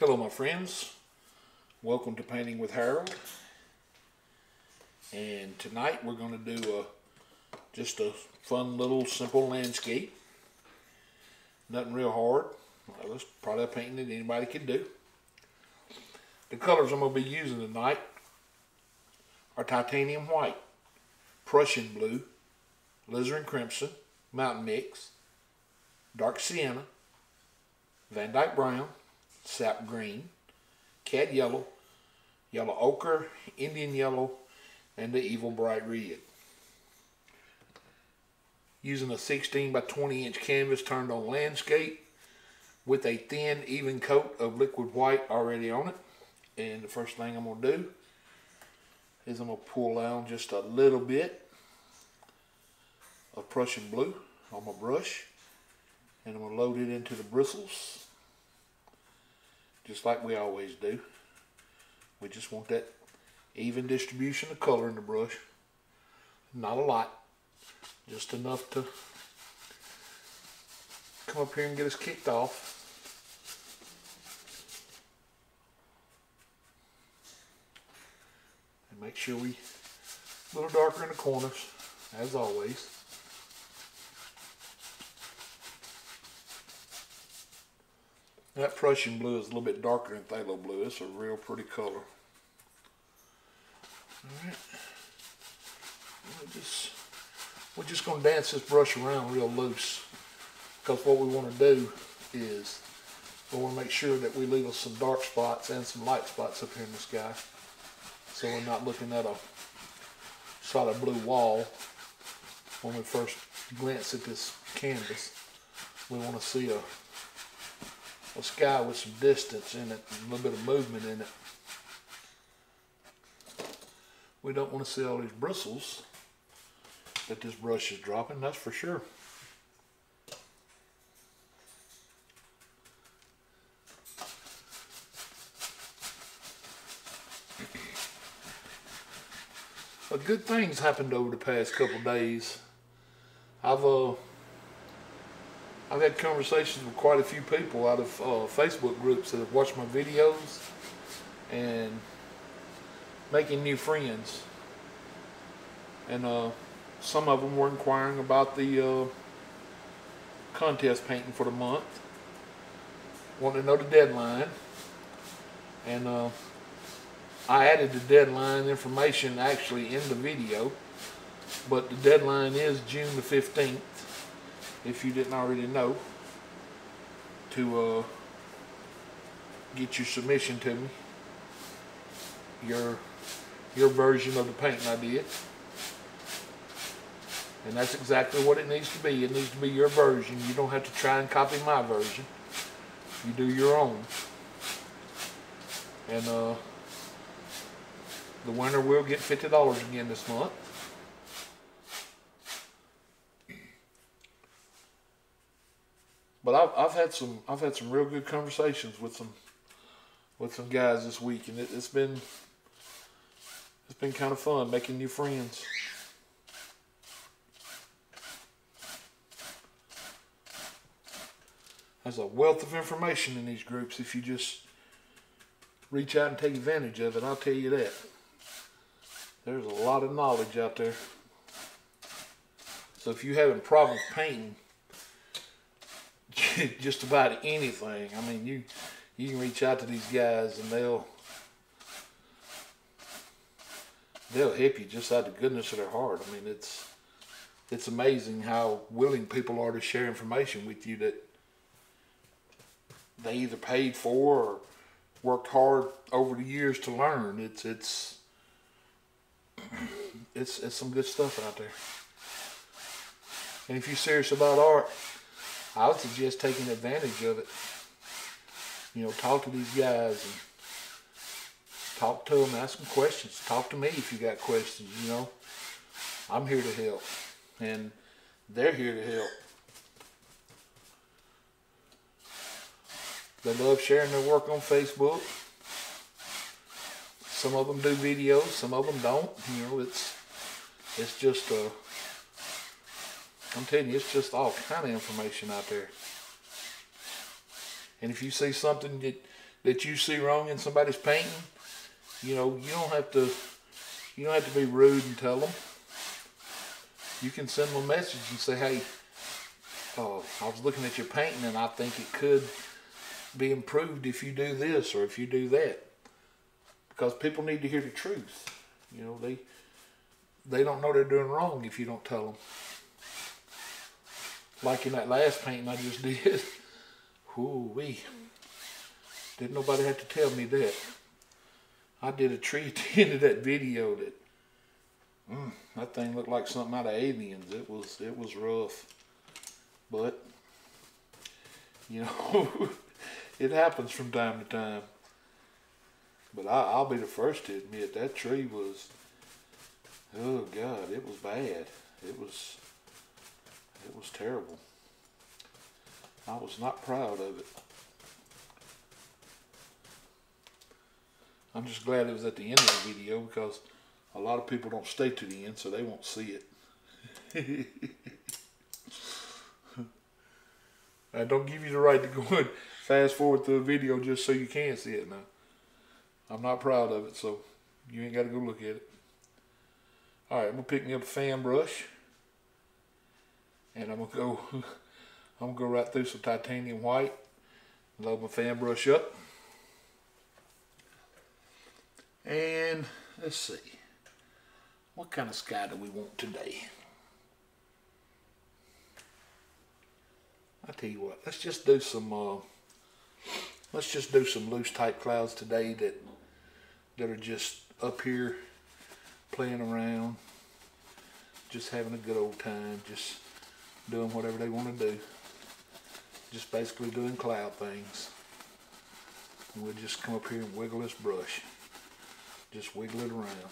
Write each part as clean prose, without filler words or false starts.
Hello my friends, welcome to Painting with Harold, and tonight we're going to do just a fun little simple landscape. Nothing real hard. Well, it's probably a painting that anybody can do. The colors I'm going to be using tonight are Titanium White, Prussian Blue, Alizarin Crimson, Mountain Mix, Dark Sienna, Van Dyke Brown, Sap green, Cad yellow, yellow ochre, Indian yellow, and the evil bright red. Using a 16 by 20 inch canvas turned on landscape with a thin even coat of liquid white already on it. And the first thing I'm going to do is I'm going to pull down just a little bit of Prussian blue on my brush, and I'm going to load it into the bristles. Just like we always do. We just want that even distribution of color in the brush. Not a lot. Just enough to come up here and get us kicked off. And make sure we a little darker in the corners, as always. That Prussian blue is a little bit darker than Thalo blue. It's a real pretty color. Alright. We're just going to dance this brush around real loose, because what we want to do is we want to make sure that we leave us some dark spots and some light spots up here in the sky, so we're not looking at a solid blue wall when we first glance at this canvas. We want to see a sky with some distance in it, a little bit of movement in it. We don't want to see all these bristles that this brush is dropping, that's for sure. But good things happened over the past couple days. I've had conversations with quite a few people out of Facebook groups that have watched my videos, and making new friends. And some of them were inquiring about the contest painting for the month, wanting to know the deadline. And I added the deadline information actually in the video, but the deadline is June the 15th. If you didn't already know, to get your submission to me, your version of the painting I did. And that's exactly what it needs to be. It needs to be your version. You don't have to try and copy my version. You do your own. And the winner will get $50 again this month. But I've had some real good conversations with some guys this week, and it's been kind of fun making new friends. There's a wealth of information in these groups if you just reach out and take advantage of it. I'll tell you that. There's a lot of knowledge out there. So if you're having problems painting just about anything, I mean, you can reach out to these guys and they'll help you just out of the goodness of their heart. I mean, it's amazing how willing people are to share information with you that they either paid for or worked hard over the years to learn. It's some good stuff out there. And if you're serious about art, I would suggest taking advantage of it. You know, talk to these guys and talk to them, ask them questions. Talk to me if you got questions, you know. I'm here to help, and they're here to help. They love sharing their work on Facebook. Some of them do videos, some of them don't. You know, it's just a I'm telling you, it's just all kind of information out there. And if you see something that that you see wrong in somebody's painting, you know, you don't have to be rude and tell them. You can send them a message and say, hey, I was looking at your painting and I think it could be improved if you do this or if you do that. Because people need to hear the truth. You know, they don't know they're doing wrong if you don't tell them. Like in that last painting I just did. Whoo-wee. Didn't nobody have to tell me that. I did a tree at the end of that video that, that thing looked like something out of Aliens. It was rough. But, you know, it happens from time to time. But I'll be the first to admit that tree was, oh God, it was bad. It was terrible. I was not proud of it. I'm just glad it was at the end of the video because a lot of people don't stay to the end, so they won't see it. I don't give you the right to go and fast forward through a video just so you can see it now. I'm not proud of it, so you ain't got to go look at it. Alright, I'm going to pick me up a fan brush. And I'm going to go right through some titanium white. Load my fan brush up. And let's see. What kind of sky do we want today? I tell you what, let's just do some loose type clouds today that are just up here playing around, just having a good old time, just doing whatever they want to do, just basically doing cloud things. And we'll just come up here and wiggle this brush, just wiggle it around,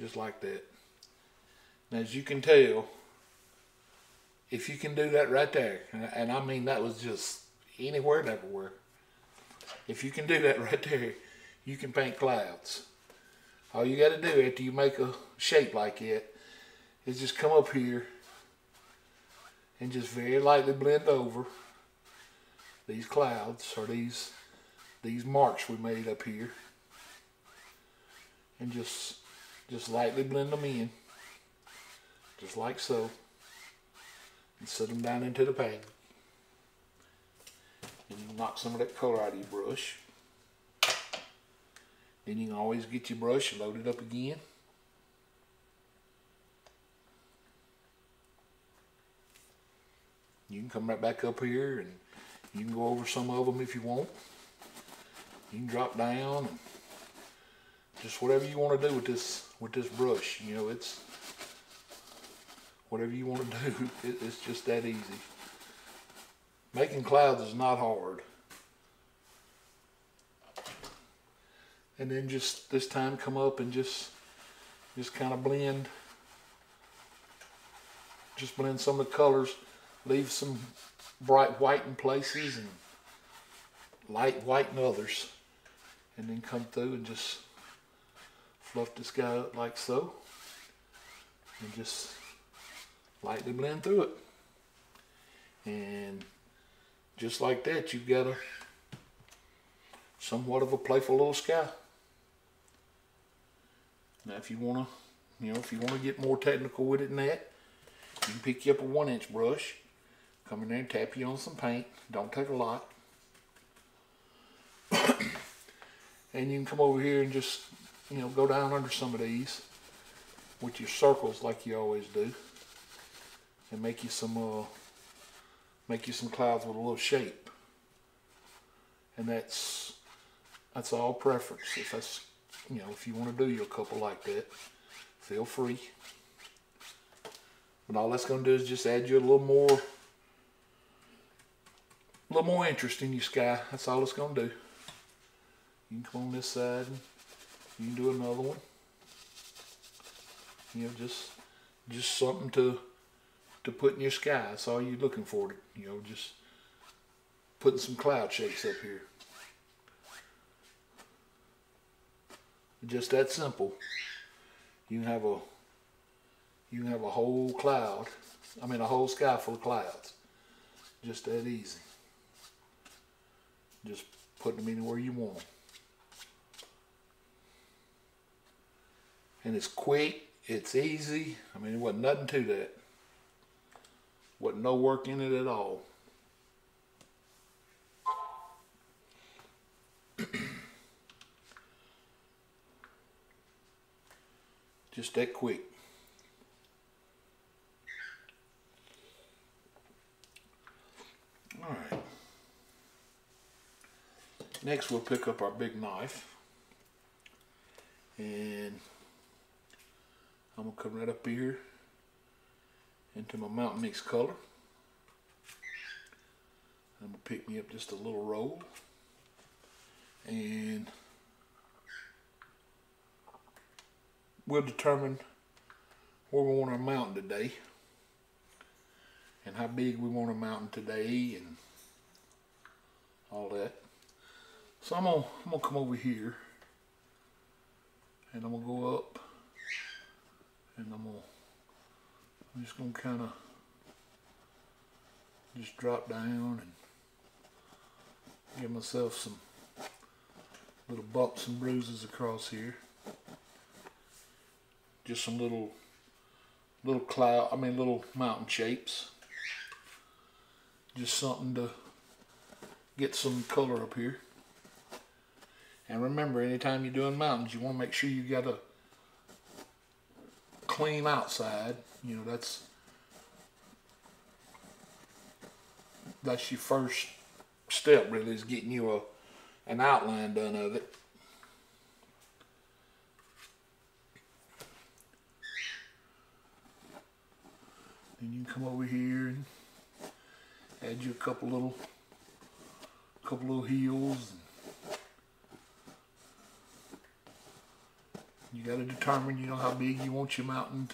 just like that. And as you can tell, if you can do that right there, and I mean that was just anywhere and everywhere. If you can do that right there, you can paint clouds. All you got to do after you make a shape like it is just come up here and just very lightly blend over these clouds or these marks we made up here, and just lightly blend them in, just like so. And set them down into the paint. And you knock some of that color out of your brush. Then you can always get your brush and load it up again. You can come right back up here and you can go over some of them if you want. You can drop down and just whatever you want to do with this brush. You know, it's whatever you want to do, it's just that easy. Making clouds is not hard. And then just this time come up and just kind of blend. Just blend some of the colors. Leave some bright white in places and light white in others. And then come through and just fluff this guy up like so. And just lightly blend through it, and just like that you've got a somewhat of a playful little sky. Now if you want to, you know, if you want to get more technical with it than that, you can pick you up a 1-inch brush, come in there and tap you on some paint. Don't take a lot. And you can come over here and just, you know, go down under some of these with your circles like you always do. And make you some clouds with a little shape, and that's all preference. If that's, you know, if you want to do your couple like that, feel free. But all that's going to do is just add you a little more interest in your sky. That's all it's going to do. You can come on this side, and you can do another one. You know, just something to put in your sky. That's all you're looking for, you know, just putting some cloud shapes up here. Just that simple. You can have a whole sky full of clouds. Just that easy. Just putting them anywhere you want them. And it's quick, it's easy. I mean, it wasn't nothing to that. Wasn't no work in it at all. Just that quick. All right. Next, we'll pick up our big knife. And I'm going to come right up here into my Mountain Mix color. I'm going to pick me up just a little roll. And we'll determine where we want our mountain today and how big we want a mountain today and all that. So I'm gonna come over here and I'm gonna go up and I'm just gonna kinda just drop down and give myself some little bumps and bruises across here. Just some little cloud, I mean little mountain shapes. Just something to get some color up here. And remember, anytime you're doing mountains, you want to make sure you got a clean outside. You know, that's your first step really, is getting you an outline done of it. Then you can come over here and add you a couple little heels. You got to determine, you know, how big you want your mountain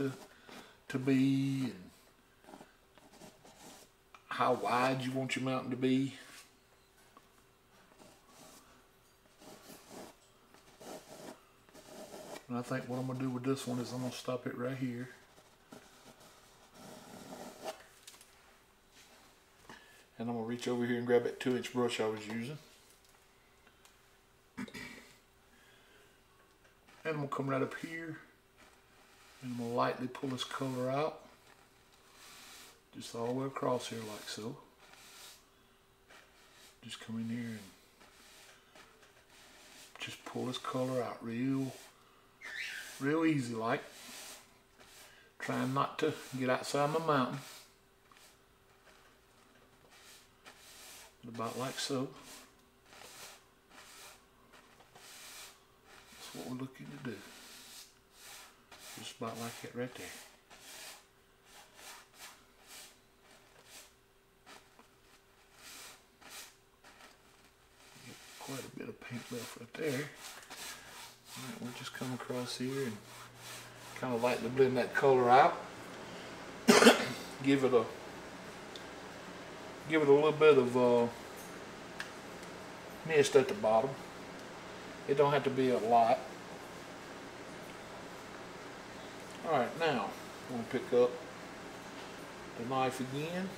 to be and how wide you want your mountain to be. And I think what I'm going to do with this one is I'm going to stop it right here. And I'm going to reach over here and grab that 2-inch brush I was using. And I'm going to come right up here. And I'm going to lightly pull this color out. Just all the way across here like so. Just come in here and just pull this color out real easy like. Trying not to get outside my mountain. About like so. That's what we're looking to do. Just about like that right there. Get quite a bit of paint left right there. Alright, we'll just come across here and kind of lightly blend that color out. Give it a little bit of mist at the bottom. It don't have to be a lot. Alright, now I'm going to pick up the knife again.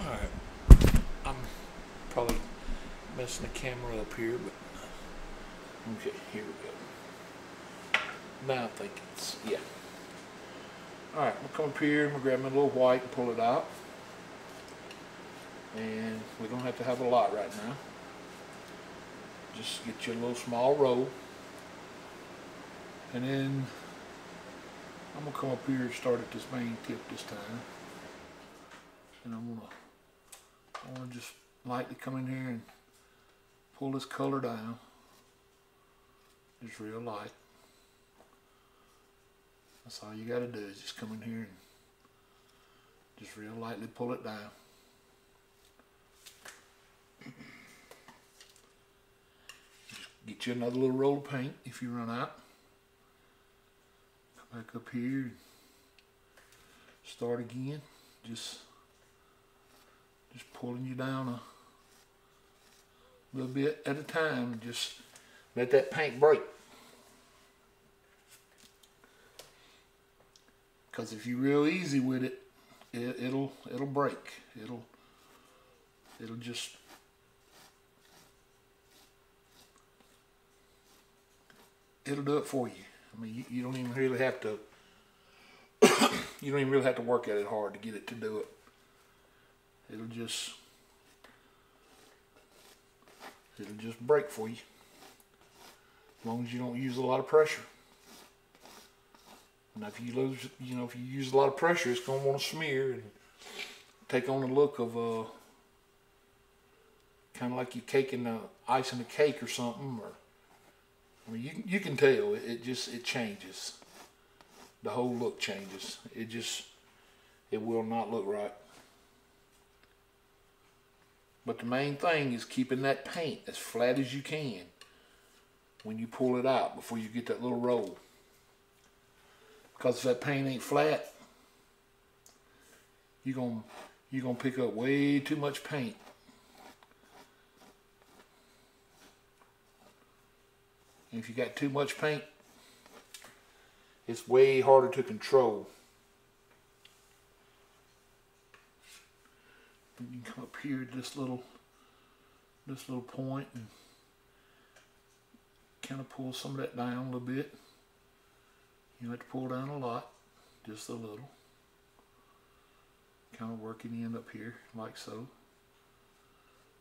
Alright, I'm probably messing the camera up here, but okay, here we go. Now I think it's, yeah. Alright, I'm going to come up here, I'm going to grab my little white and pull it out. And we don't have to have a lot right now. Just get you a little small roll. And then I'm going to come up here and start at this main tip this time. And I'm going to just lightly come in here and pull this color down. Just real light. That's all you got to do is just come in here and just real lightly pull it down. Just get you another little roll of paint if you run out. Come back up here and start again. Just pulling you down a little bit at a time. Just let that paint break. because if you're real easy with it, it'll break. It'll just it'll do it for you. I mean, you don't even really have to. You don't even really have to work at it hard to get it to do it. It'll just break for you. As long as you don't use a lot of pressure. Now, if you lose, you know, if you use a lot of pressure, it's gonna want to smear and take on the look of kind of like you're caking ice in a cake or something. Or I mean, you can tell it changes. The whole look changes. It will not look right. But the main thing is keeping that paint as flat as you can when you pull it out before you get that little roll. Because if that paint ain't flat, you're gonna pick up way too much paint. And if you got too much paint, it's way harder to control. You can come up here to this little point and kind of pull some of that down a little bit. You don't have to pull down a lot, just a little. Kind of work it in up here, like so.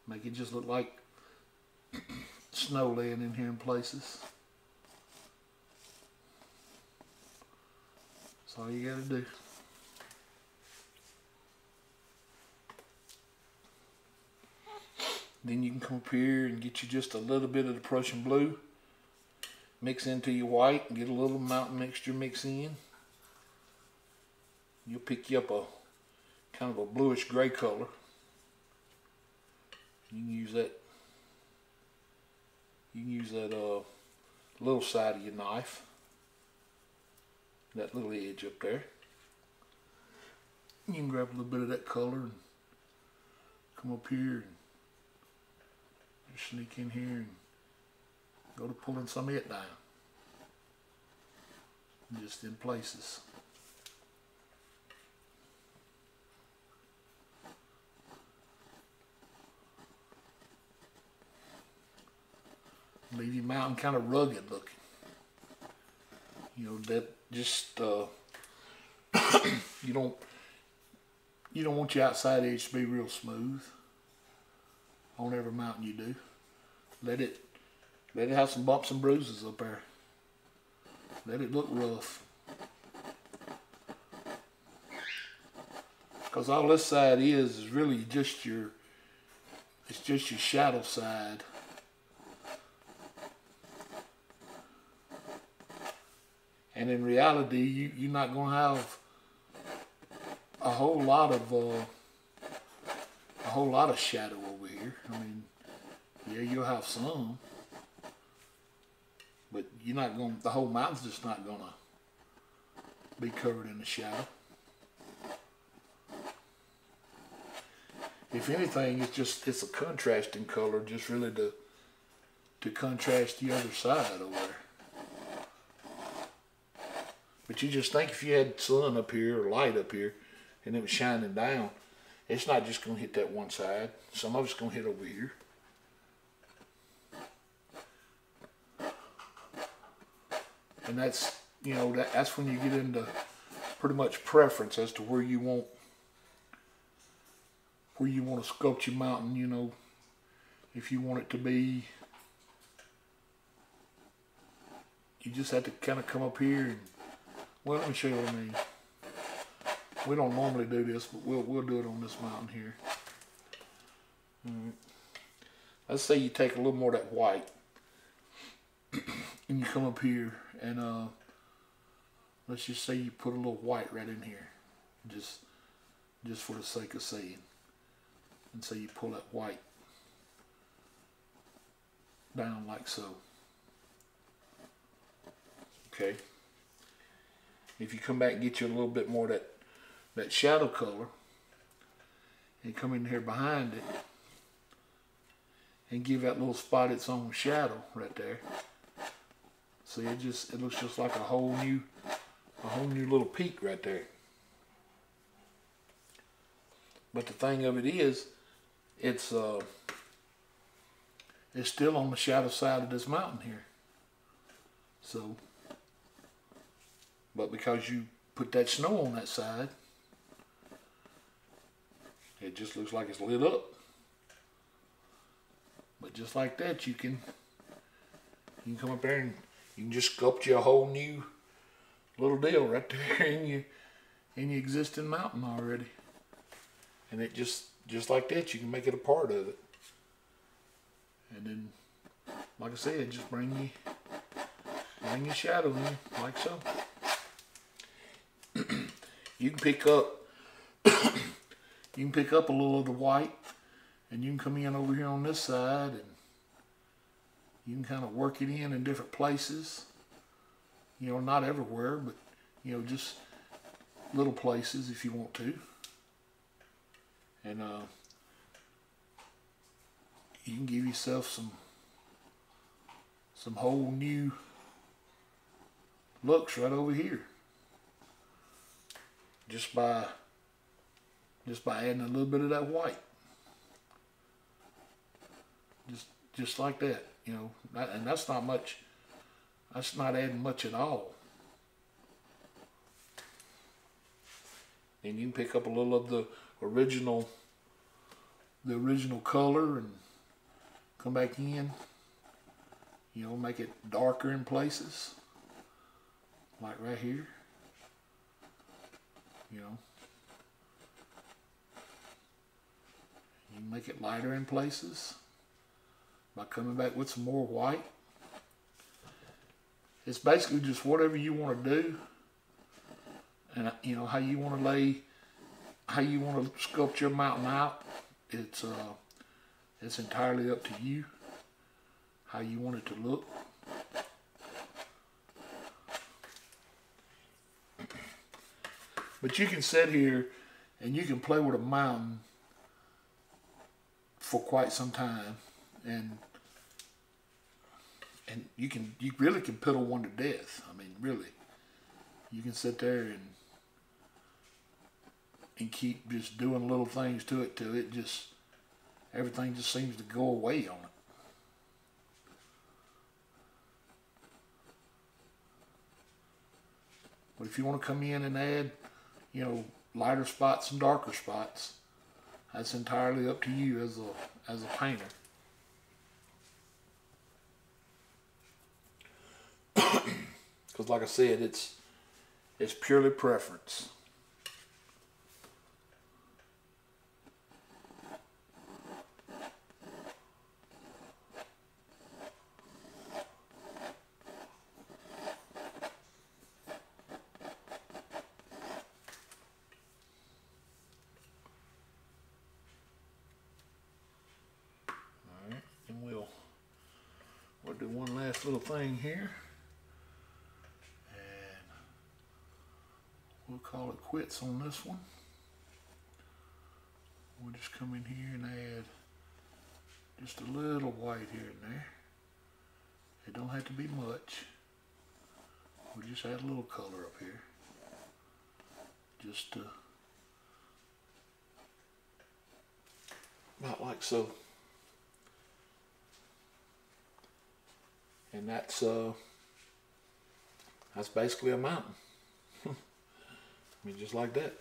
Make it just look like snow laying in here in places. That's all you gotta do. Then you can come up here and get you just a little bit of the Prussian blue. Mix into your white and get a little mountain mixture mix in. You'll pick you up a kind of a bluish gray color. You can use that. You can use that little side of your knife. That little edge up there. You can grab a little bit of that color and come up here and just sneak in here and go to pulling some of it down. Just in places. Leave your mountain kind of rugged looking. You know, that just you don't want your outside edge to be real smooth on every mountain you do. Let it have some bumps and bruises up there. Let it look rough. Because all this side is really just your shadow side. And in reality, you're not going to have a whole lot of shadow over here. I mean, yeah, you'll have some, but you're not going. The whole mountain's just not going to be covered in the shadow. If anything, it's a contrasting color, just really to contrast the other side over there. But you just think if you had sun up here or light up here and it was shining down, it's not just going to hit that one side. Some of it's going to hit over here. And that's, you know, that's when you get into pretty much preference as to where you want to sculpt your mountain, you know, if you want it to be. You just have to kind of come up here and, well, let me show you what I mean. We don't normally do this, but we'll do it on this mountain here. All right. Let's say you take a little more of that white and you come up here and let's just say you put a little white right in here, just for the sake of saying. And so you pull that white down like so. Okay. If you come back and get you a little bit more of that shadow color and come in here behind it and give that little spot its own shadow right there. See, it looks just like a whole new a whole new little peak right there. But the thing of it is, it's still on the shadow side of this mountain here. So, but because you put that snow on that side, it just looks like it's lit up. But just like that, you can come up there and you can just sculpt you a whole new little deal right there in your existing mountain already. And it just like that, you can make it a part of it. And then, like I said, just bring your shadow in, like so. You can pick up a little of the white, and you can come in over here on this side, and you can kind of work it in different places. You know, not everywhere, but you know, just little places if you want to. And you can give yourself some whole new looks right over here just by adding a little bit of that white. Just like that, you know. And that's not much. That's not adding much at all. And you can pick up a little of the original color and come back in. You know, make it darker in places, like right here. You know, you can make it lighter in places by coming back with some more white. It's basically just whatever you want to do, and you know how you want to lay, how you want to sculpt your mountain out. It's entirely up to you how you want it to look. But you can sit here and you can play with a mountain for quite some time, and you really can piddle one to death. I mean, really, you can sit there and keep just doing little things to it till it just, everything just seems to go away on it. But if you want to come in and add, you know, lighter spots and darker spots, that's entirely up to you as a painter. Because like I said, it's purely preference. Little thing here, and we'll call it quits on this one. We'll just come in here and add just a little white here and there. It don't have to be much. We'll just add a little color up here, just about like so. And that's basically a mountain. I mean, just like that.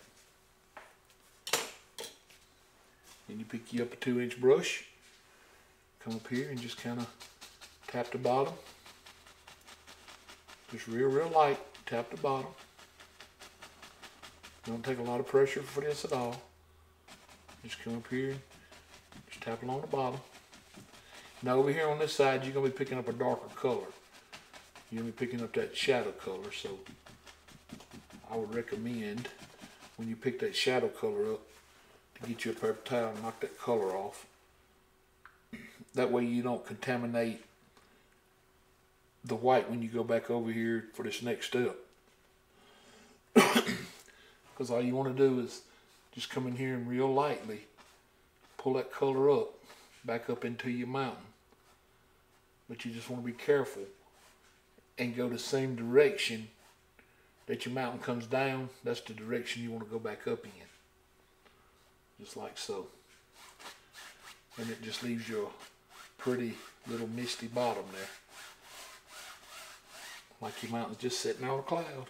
Then you pick you up a 2-inch brush, come up here and just kind of tap the bottom. Just real light, tap the bottom. Don't take a lot of pressure for this at all. Just come up here, just tap along the bottom. Now over here on this side, you're going to be picking up a darker color. You're going to be picking up that shadow color, so I would recommend when you pick that shadow color up to get you a paper towel and knock that color off. That way you don't contaminate the white when you go back over here for this next step. Because all you want to do is just come in here and real lightly pull that color up, back up into your mountain. But you just want to be careful and go the same direction that your mountain comes down, that's the direction you want to go back up in. Just like so. And it just leaves your pretty little misty bottom there. Like your mountain's just sitting on a cloud.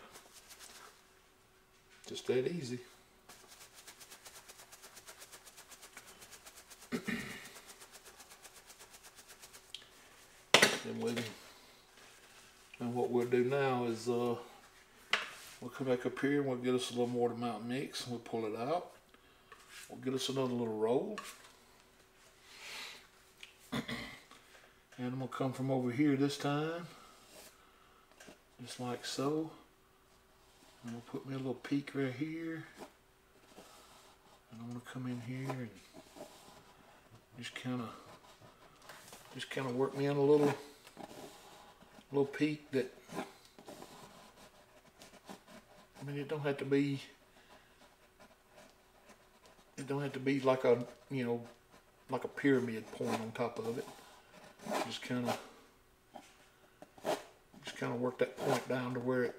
Just that easy. And what we'll do now is we'll come back up here and we'll get us a little more of the Mountain Mix and we'll pull it out. We'll get us another little roll. And I'm going to come from over here this time. Just like so. I'm going to put me a little peak right here. And I'm going to come in here and just kind of work me in a little peak that, I mean, it don't have to be like a, you know, like a pyramid point on top of it. Just kind of work that point down to where it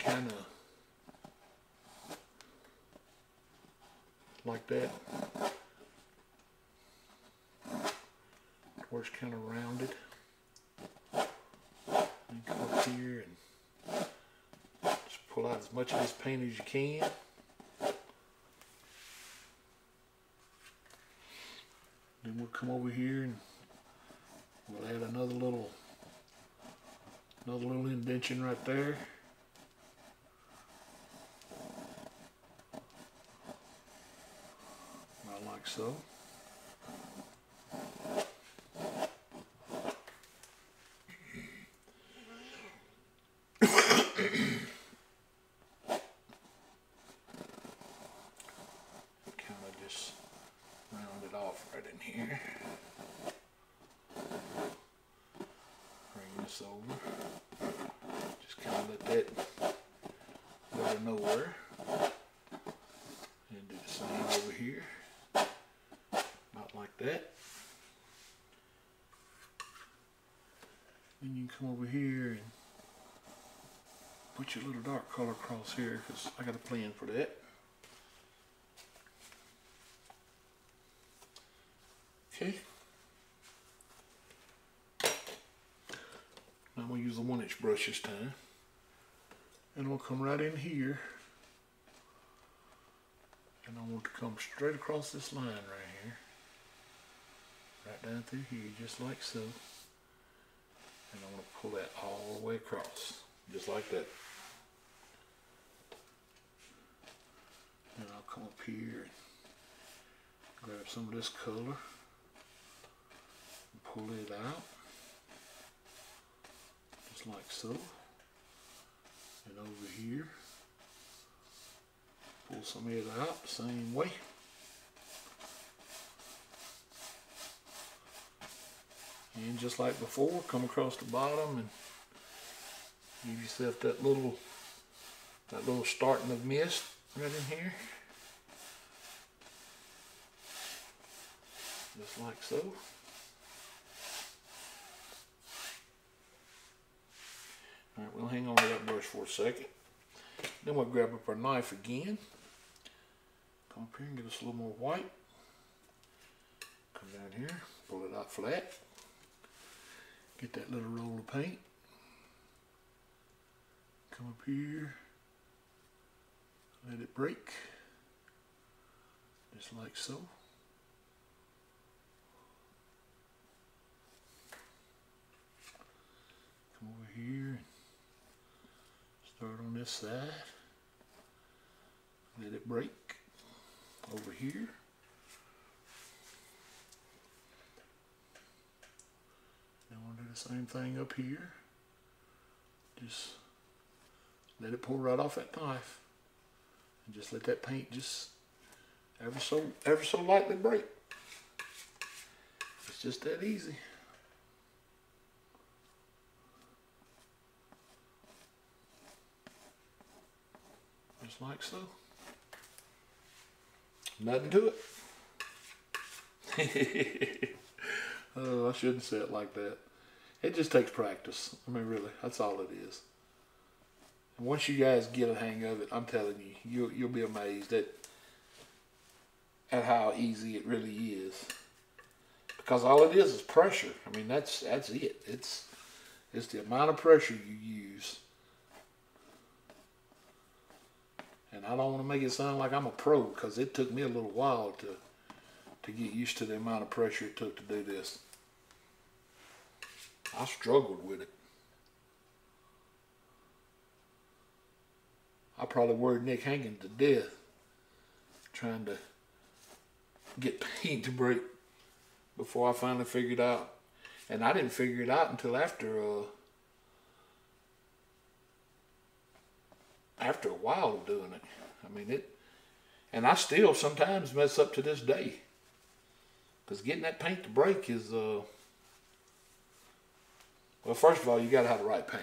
kind of, like that, where it's kind of rounded. And come up here and just pull out as much of this paint as you can. Then we'll come over here and we'll add another little indention right there. About like so. Come over here and put your little dark color across here because I got a plan for that. Okay. Now I'm going to use a 1-inch brush this time. And I'm going to come right in here. And I want to come straight across this line right here. Right down through here, just like so. And I'm going to pull that all the way across, just like that. And I'll come up here and grab some of this color and pull it out, just like so. And over here, pull some of it out the same way. And just like before, come across the bottom and give yourself that little starting of mist right in here. Just like so. Alright, we'll hang on to that brush for a second. Then we'll grab up our knife again. Come up here and get us a little more white. Come down here, pull it out flat. Get that little roll of paint. Come up here. Let it break. Just like so. Come over here and start on this side. Let it break over here. We'll do the same thing up here. Just let it pour right off that knife, and just let that paint just ever so lightly break. It's just that easy. Just like so. Nothing to it. Oh, I shouldn't say it like that. It just takes practice. I mean, really, that's all it is. And once you guys get a hang of it, I'm telling you, you'll be amazed at how easy it really is. Because all it is pressure. I mean, that's it. It's the amount of pressure you use. And I don't want to make it sound like I'm a pro, because it took me a little while to get used to the amount of pressure it took to do this. I struggled with it. I probably worried Nick Hankins to death trying to get paint to break before I finally figured out. And I didn't figure it out until after a while of doing it. I mean, and I still sometimes mess up to this day, because getting that paint to break is, well, first of all, you got to have the right paint.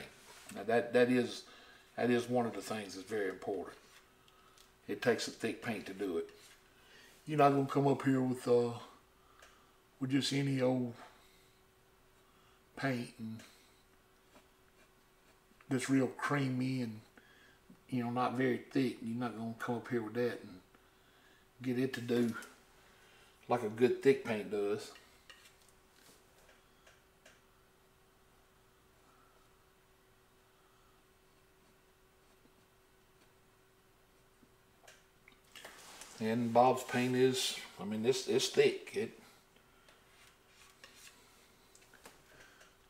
Now that is one of the things that's very important. It takes a thick paint to do it. You're not going to come up here with just any old paint and that's real creamy and, you know, not very thick. You're not going to come up here with that and get it to do like a good thick paint does. And Bob's paint is, I mean, it's thick.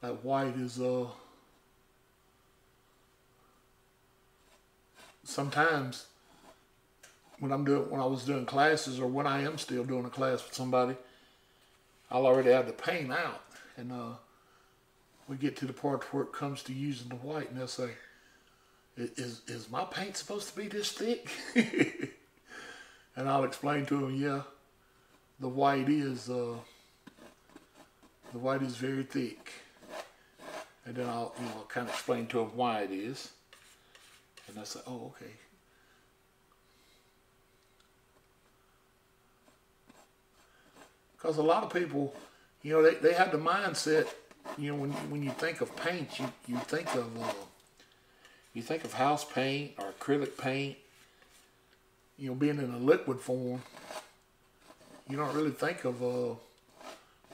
That white is sometimes when I was doing classes, or when I am still doing a class with somebody, I'll already have the paint out, and we get to the part where it comes to using the white, and they'll say, "Is my paint supposed to be this thick?" And I'll explain to them, yeah, the white is very thick. And then I'll kind of explain to them why it is. And I say, oh, okay. Because a lot of people, you know, they have the mindset, you know, when you think of paint, you think of house paint or acrylic paint. You know, being in a liquid form, you don't really think of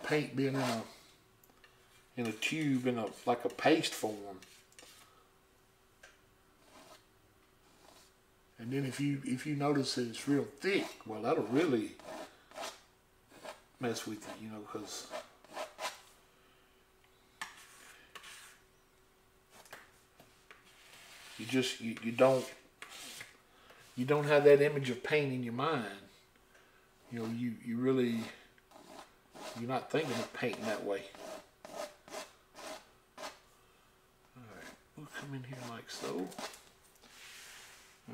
paint being in a tube, like a paste form. And then if you notice that it's real thick, well, that'll really mess with you, you know, because you don't have that image of paint in your mind. You know, you're not thinking of painting that way. Alright, we'll come in here like so.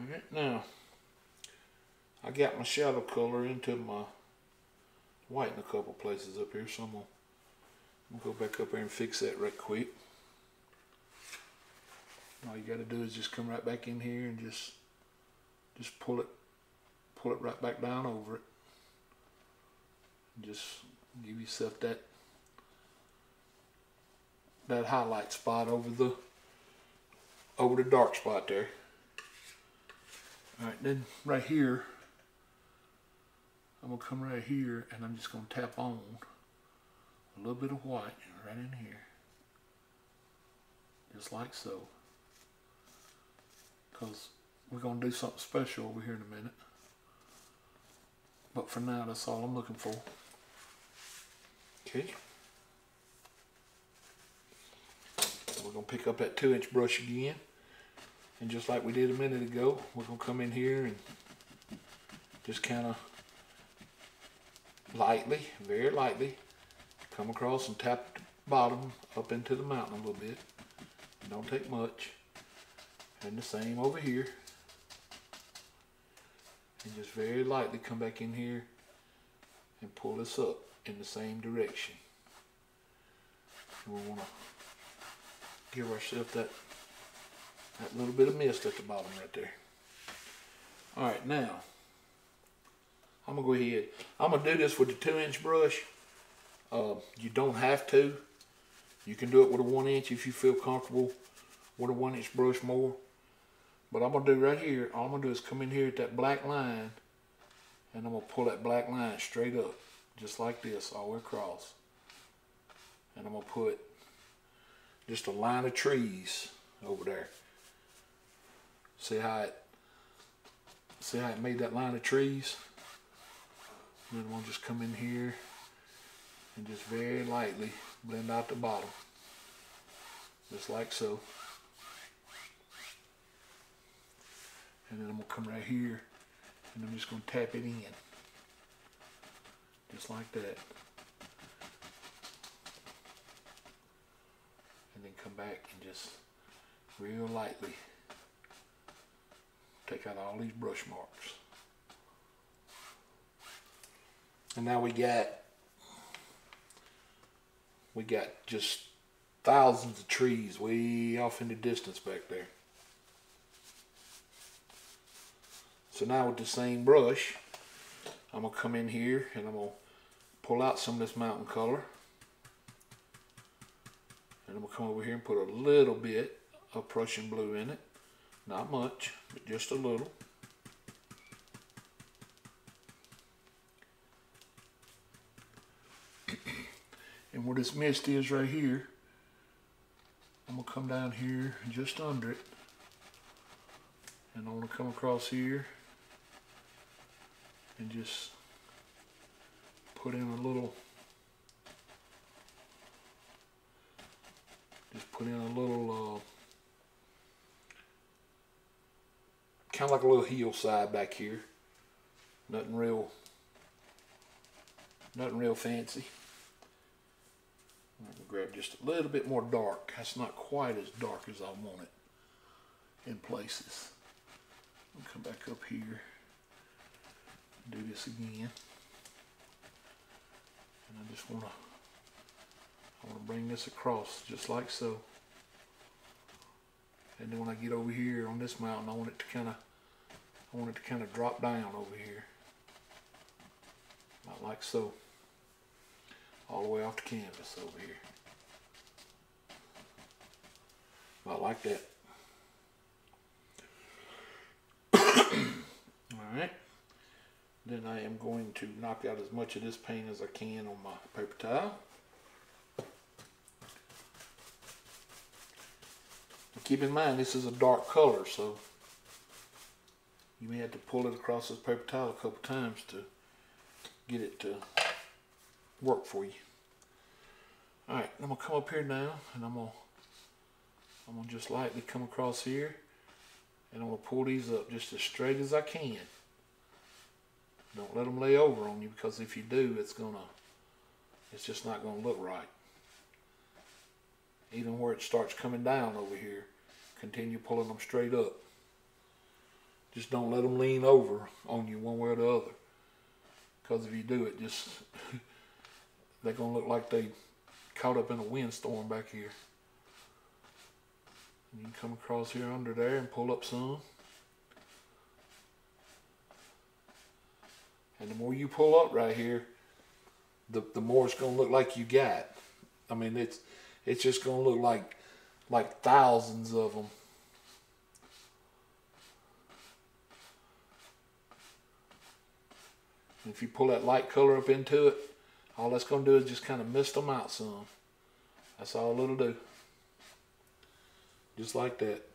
Alright, now I got my shadow color into my white in a couple places up here, so I'm gonna go back up there and fix that right quick. All you gotta do is just come right back in here and just pull it right back down over it. Just give yourself that highlight spot over the dark spot there. All right, then right here, I'm gonna come right here and I'm just gonna tap on a little bit of white right in here, just like so, because we're going to do something special over here in a minute. But for now, that's all I'm looking for. Okay. We're going to pick up that 2-inch brush again. And just like we did a minute ago, we're going to come in here and just kind of lightly, very lightly, come across and tap the bottom up into the mountain a little bit. It don't take much. And the same over here. And just very lightly come back in here and pull this up in the same direction. And we want to give ourselves that little bit of mist at the bottom right there. Alright, now I'm going to go ahead. I'm going to do this with the 2-inch brush. You don't have to. You can do it with a 1-inch if you feel comfortable with a 1-inch brush more. What I'm going to do right here, all I'm going to do is come in here at that black line, and I'm going to pull that black line straight up, just like this, all the way across. And I'm going to put just a line of trees over there. See how it made that line of trees? And then we'll just come in here and just very lightly blend out the bottom, just like so. And then I'm going to come right here and I'm just going to tap it in, just like that. And then come back and just real lightly take out all these brush marks. And now we got just thousands of trees way off in the distance back there. So now with the same brush, I'm going to come in here and I'm going to pull out some of this mountain color. And I'm going to come over here and put a little bit of Prussian blue in it. Not much, but just a little. And where this mist is right here, I'm going to come down here just under it. And I'm going to come across here and just put in a little, kind of like a little hillside back here. Nothing real fancy. I'm going to grab just a little bit more dark. That's not quite as dark as I want it in places. I'm going to come back up here. Do this again, and I just want to bring this across just like so. And then when I get over here on this mountain, I want it to kind of drop down over here, about like so, all the way off the canvas over here, about like that. All right. Then I am going to knock out as much of this paint as I can on my paper towel. And keep in mind, this is a dark color, so you may have to pull it across this paper towel a couple times to get it to work for you. All right, I'm gonna come up here now, and I'm gonna just lightly come across here, and I'm gonna pull these up just as straight as I can. Don't let them lay over on you, because if you do, it's just not gonna look right. Even where it starts coming down over here, continue pulling them straight up. Just don't let them lean over on you one way or the other, because if you do, it just they're gonna look like they caught up in a windstorm back here. And you can come across here under there and pull up some. And the more you pull up right here, the more it's gonna look like you got. I mean, it's just gonna look like thousands of them. And if you pull that light color up into it, all that's gonna do is just kind of mist them out some. That's all it'll do. Just like that.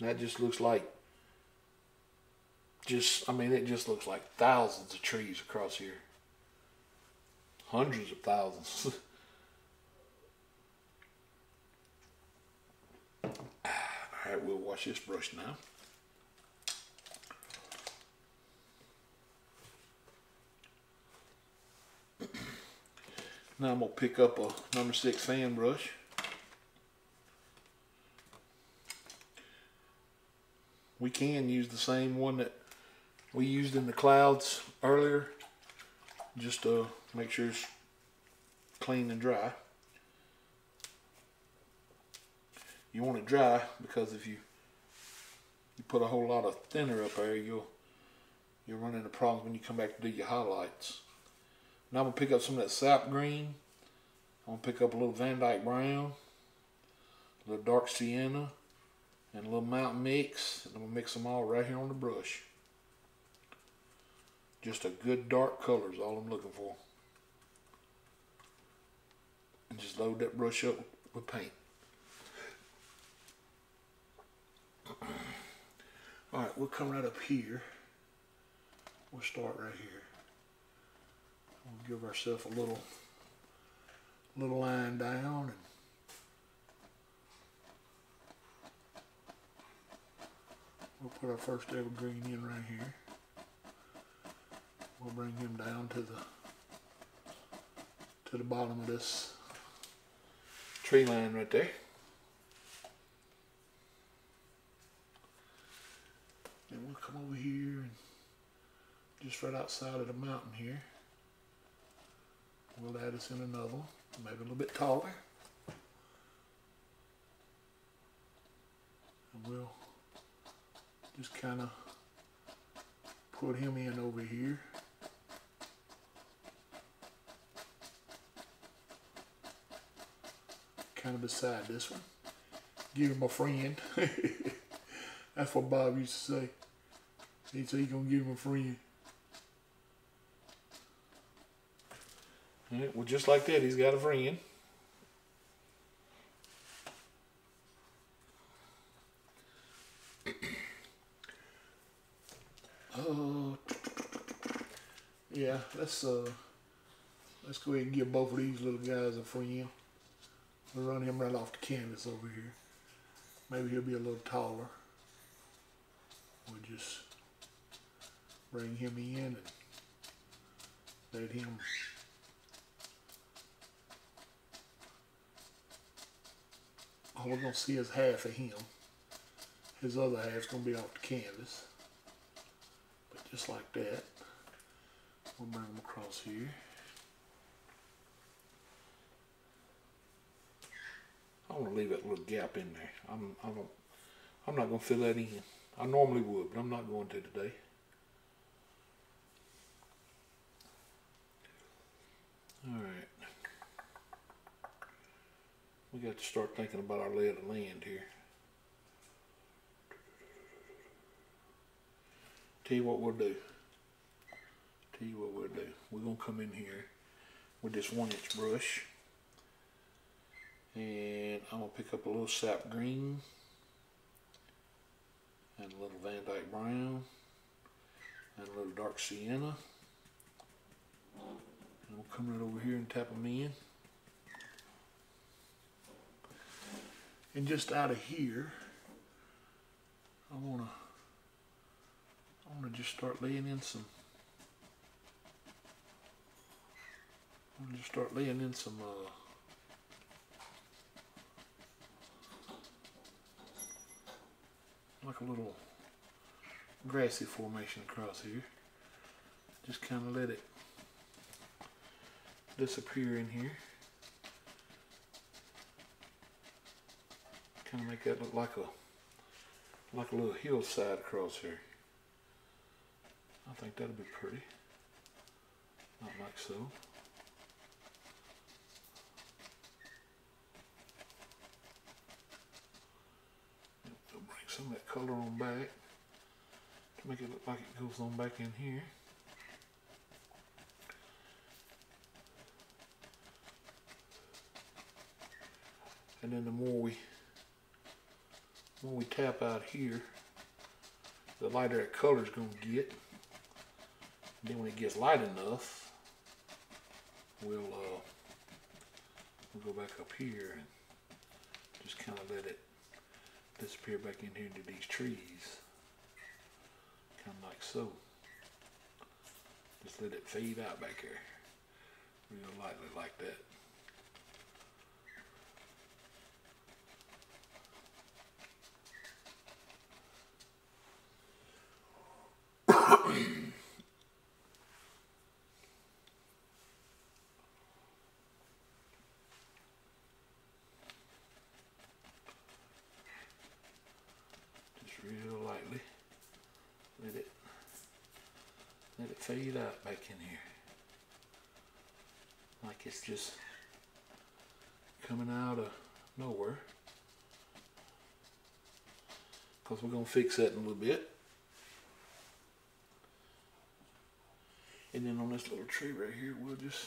And that just looks like. It just looks like thousands of trees across here. Hundreds of thousands. Alright, we'll wash this brush now. Now I'm going to pick up a number 6 fan brush. We can use the same one that we used in the clouds earlier, just to make sure it's clean and dry. You want it dry, because if you put a whole lot of thinner up there, you'll run into problems when you come back to do your highlights. Now I'm gonna pick up some of that sap green. I'm gonna pick up a little Van Dyke Brown, a little Dark Sienna, and a little Mountain Mix. And I'm going to mix them all right here on the brush. Just a good dark color is all I'm looking for. And just load that brush up with paint. Alright, we'll come right up here. We'll start right here. We'll give ourselves a little line down. And we'll put our first evergreen in right here. We'll bring him down to the bottom of this tree line right there. Then we'll come over here and just right outside of the mountain here. We'll add us in another one, maybe a little bit taller. And we'll just kind of put him in over here. Kind of beside this one. Give him a friend. That's what Bob used to say. He'd say he's going to give him a friend. Yeah, well, just like that, he's got a friend. Yeah, let's go ahead and give both of these little guys a friend. We'll run him right off the canvas over here. Maybe he'll be a little taller. We'll just bring him in and let him all we're gonna see is half of him. His other half's gonna be off the canvas. But just like that, we'll bring him across here. I want to leave that little gap in there. I'm not gonna fill that in. I normally would, but I'm not going to today. Alright. We got to start thinking about our lay of the land here. Tell you what we'll do. We're going to come in here with this 1-inch brush. And I'm going to pick up a little sap green. And a little Van Dyke Brown. And a little Dark Sienna. And we'll come right over here and tap them in. And just out of here, I wanna just start laying in some. I'm gonna just start laying in some. Like a little grassy formation across here. Just kind of let it disappear in here. Kind of make that look like a little hillside across here. I think that'll be pretty. Not like so. We'll bring some of that color on back to make it look like it goes on back in here. And then the more we tap out here, the lighter that color is going to get. And then when it gets light enough, we'll go back up here and just kind of let it disappear back in here into these trees, kind of like so. Just let it fade out back here, real lightly like that. Fade out back in here, like it's just coming out of nowhere. because we're going to fix that in a little bit. And then on this little tree right here, we'll just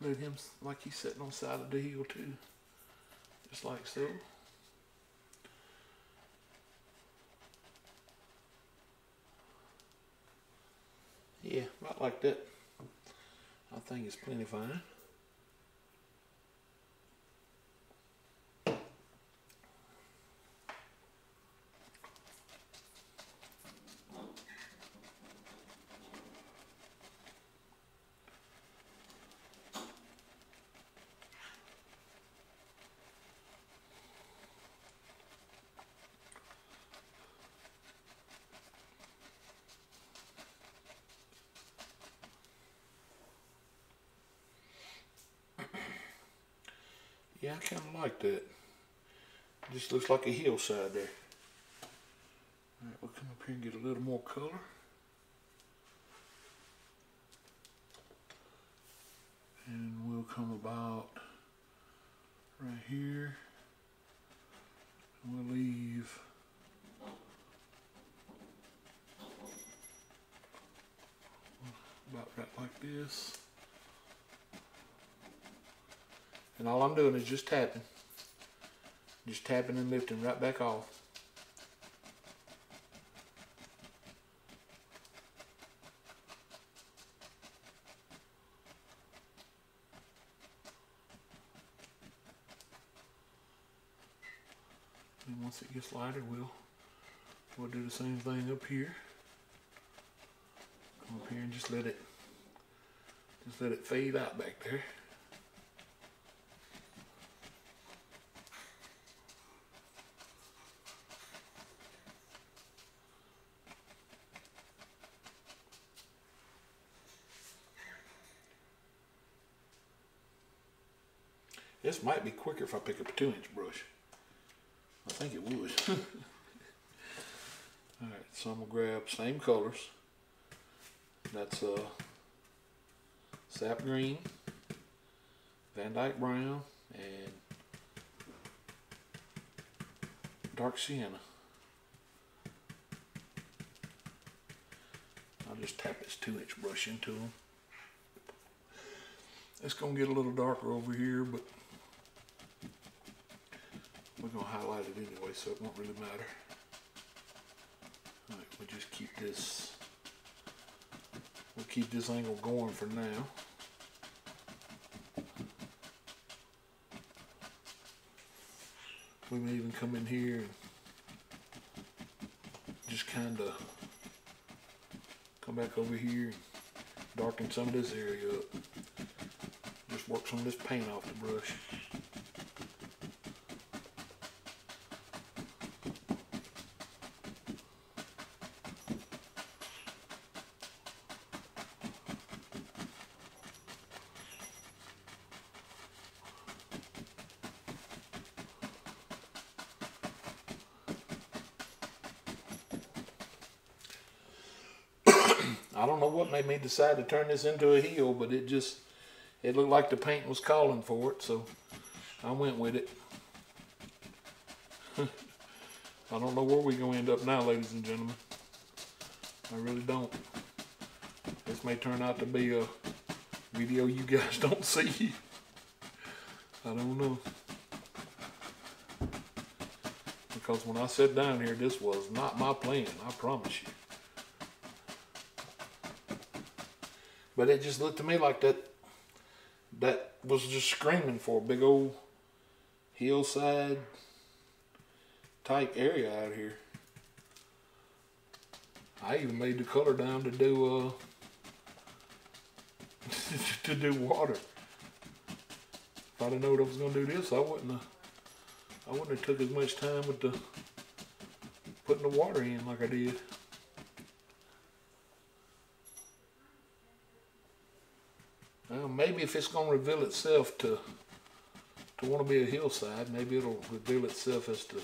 move him like he's sitting on the side of the hill too. Just like so. Yeah, about like that. I think it's plenty fine. Yeah, I kind of like that. It just looks like a hillside there. Alright, we'll come up here and get a little more color. And we'll come about right here. And we'll leave about right like this. And all I'm doing is just tapping. Just tapping and lifting right back off. And once it gets lighter, we'll do the same thing up here. Come up here and just let it fade out back there. This might be quicker if I pick up a 2-inch brush. I think it would. Alright, so I'm going to grab same colors. That's Sap Green, Van Dyke Brown, and Dark Sienna. I'll just tap this 2-inch brush into them. It's going to get a little darker over here, but we're going to highlight it anyway, so it won't really matter. Alright, we'll just keep this. We'll keep this angle going for now. We may even come in here and just kind of come back over here and darken some of this area up. Just work some of this paint off the brush. I don't know what made me decide to turn this into a hill, but it looked like the paint was calling for it, so I went with it. I don't know where we're going to end up now, ladies and gentlemen. I really don't. This may turn out to be a video you guys don't see. I don't know. Because when I sat down here, this was not my plan, I promise you. But it just looked to me like that was just screaming for a big old hillside type area out here. I even made the color down to do to do water. If I'd have known I was gonna do this, I wouldn't have took as much time with the putting the water in like I did. Well, maybe if it's going to reveal itself to want to be a hillside, maybe it'll reveal itself as to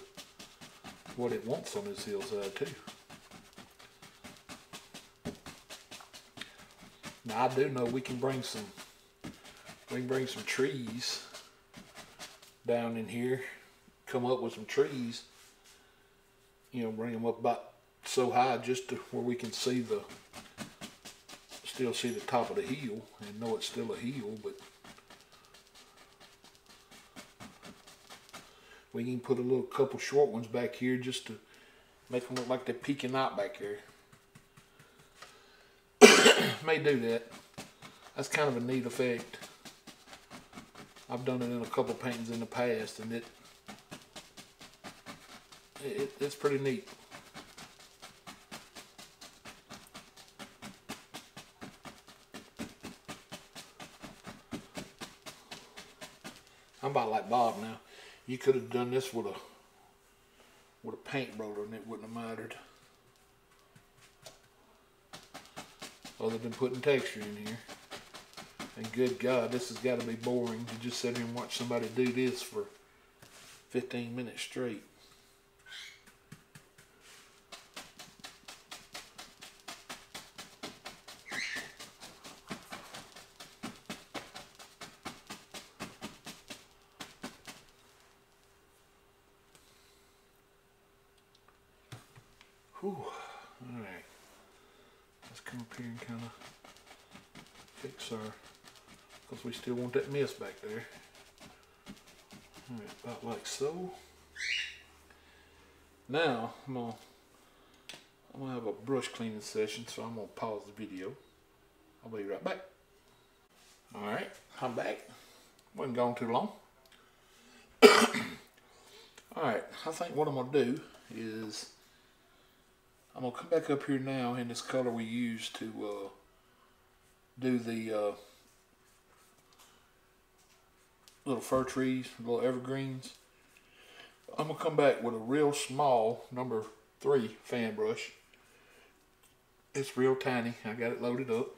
what it wants on this hillside too. Now I do know we can bring some trees down in here, come up with some trees you know, bring them up about so high just to where we can see the, still see the top of the heel and know it's still a heel, but we can put a little couple short ones back here just to make them look like they're peeking out back here. May do that. That's kind of a neat effect. I've done it in a couple paintings in the past, and it's pretty neat. I'm about like Bob now. You could have done this with a paint roller, and it wouldn't have mattered. Other than putting texture in here. And good God, this has got to be boring to just sit here and watch somebody do this for 15 minutes straight. Whew. All right, let's come up here and kind of fix our, because we still want that mist back there. All right, about like so. Now I'm gonna have a brush cleaning session, so I'm gonna pause the video. I'll be right back. All right, I'm back. Wasn't gone too long. All right, I think what I'm gonna do is I'm gonna come back up here now in this color we used to do the little fir trees, little evergreens. I'm gonna come back with a real small #3 fan brush. It's real tiny. I got it loaded up,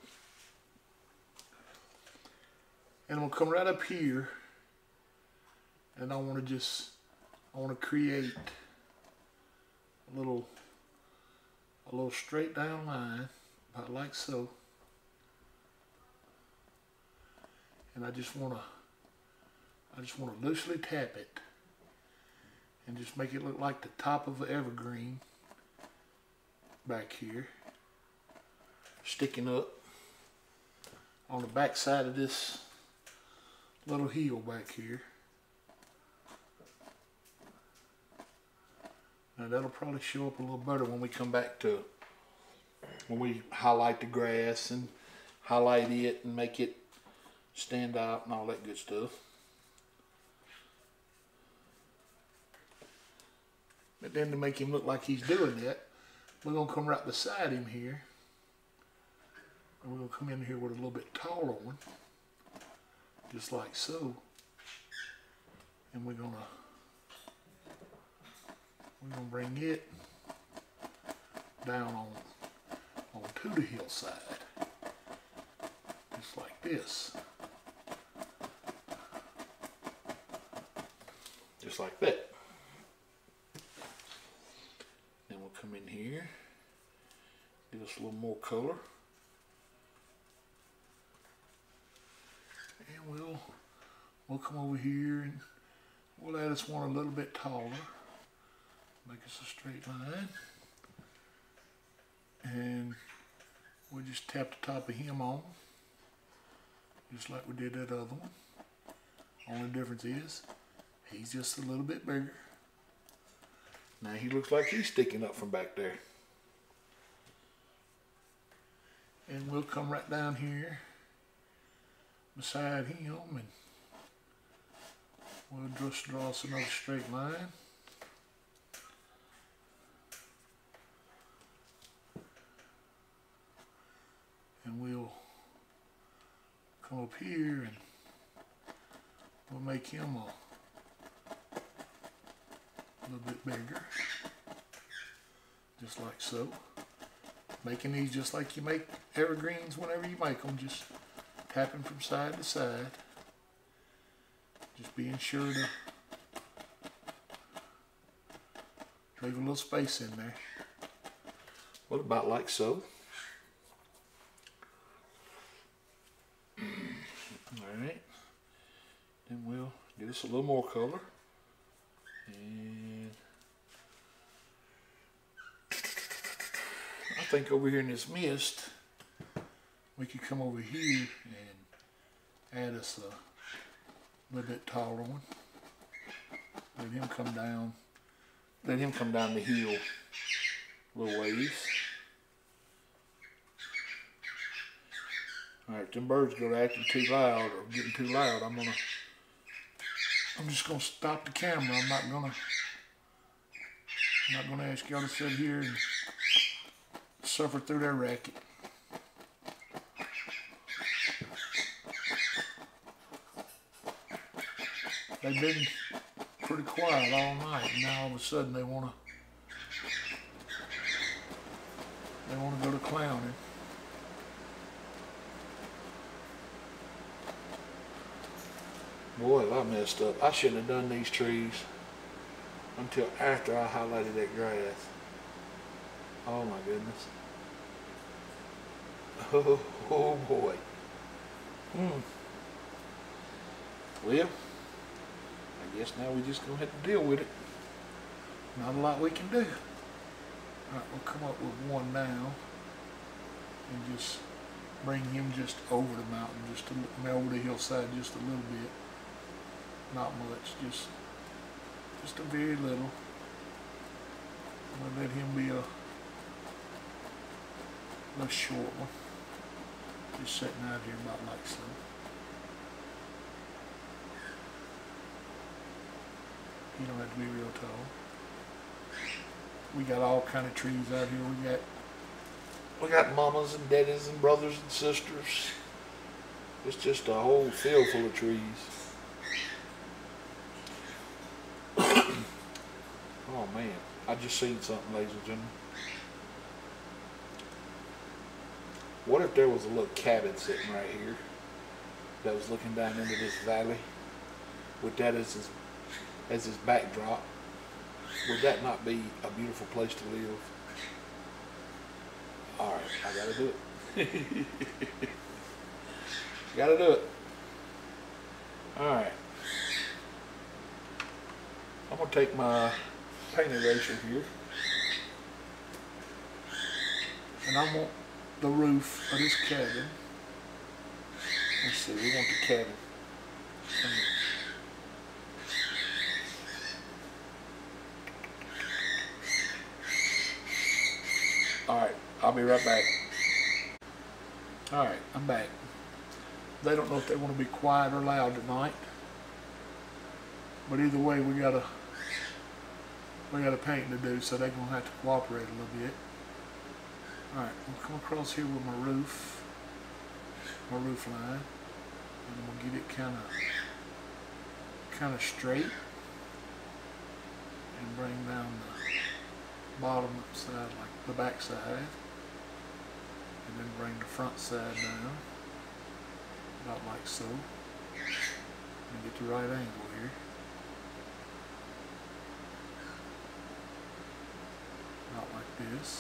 and I'm gonna come right up here, and I want to create a little straight down line, about like so. And I just want to loosely tap it and just make it look like the top of an evergreen back here, sticking up on the back side of this little heel back here. Now that'll probably show up a little better when we come back to, when we highlight the grass and highlight it and make it stand out and all that good stuff. But then to make him look like he's doing that, we're gonna come right beside him here. And we're gonna come in here with a little bit taller one, just like so. And we're gonna bring it down onto the hillside, just like this, just like that. Then we'll come in here, give us a little more color, and we'll come over here and we'll add us one a little bit taller. Make us a straight line, and we'll just tap the top of him on, just like we did that other one. Only difference is he's just a little bit bigger. Now he looks like he's sticking up from back there. And we'll come right down here beside him, and we'll just draw us another straight line. And we'll come up here and we'll make him a little bit bigger, just like so. Making these just like you make evergreens whenever you make them, just tapping from side to side, just being sure to leave a little space in there. What about like so? And we'll give us a little more color, and think over here in this mist, we could come over here and add us a little bit taller one. Let him come down. Let him come down the hill a little ways. Alright, them birds go acting too loud or getting too loud. I'm just gonna stop the camera. I'm not gonna ask y'all to sit here and suffer through their racket. They've been pretty quiet all night, and now all of a sudden they wanna go to clowning. Boy, I messed up. I shouldn't have done these trees until after I highlighted that grass. Oh my goodness. Oh boy. Well, I guess now we're just going to have to deal with it. Not a lot we can do. Alright, we'll come up with one now and just bring him just over the mountain, just over the hillside just a little bit. Not much, just a very little. I'm gonna let him be a short one. Just sitting out here about like so. You don't have to be real tall. We got all kind of trees out here. We got mamas and daddies and brothers and sisters. It's just a whole field full of trees. Man, I just seen something, ladies and gentlemen. What if there was a little cabin sitting right here that was looking down into this valley with that as his backdrop? Would that not be a beautiful place to live? Alright, I gotta do it. Gotta do it. Alright. I'm gonna take my paint eraser here, and I want the roof of this cabin. Let's see, we want the cabin. Alright, I'll be right back. Alright, I'm back. They don't know if they want to be quiet or loud tonight, but either way we got a painting to do, so they're going to have to cooperate a little bit. Alright, I'm going to come across here with my roof line, and I'm going to get it kind of straight, and bring down the bottom side, like the back side, and then bring the front side down, about like so, and get the right angle here. This,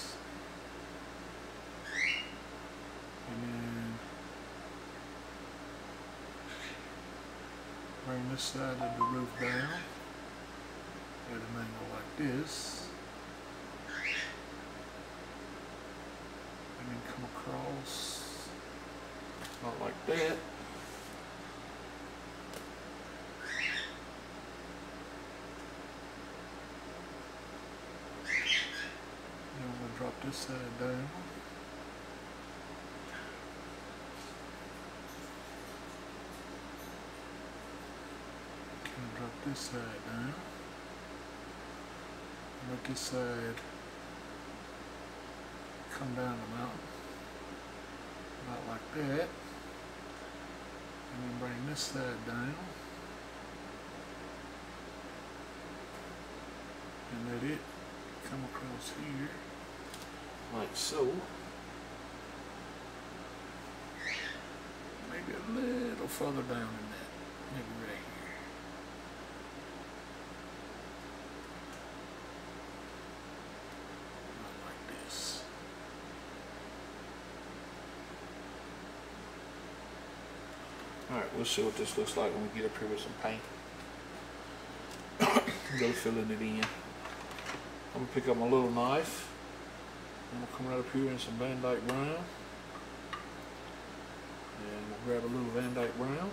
and then bring this side of the roof down at an angle like this, and then come across about like that. This side down. Can drop this side down. Let this side come down the mountain. About like that. And then bring this side down. And let it come across here. Like so. Maybe a little further down than that. Maybe right here. Not like this. Alright, we'll see what this looks like when we get up here with some paint. Go filling it in. I'm going to pick up my little knife. And we'll come right up here in some Van Dyke Brown. And we'll grab a little Van Dyke Brown.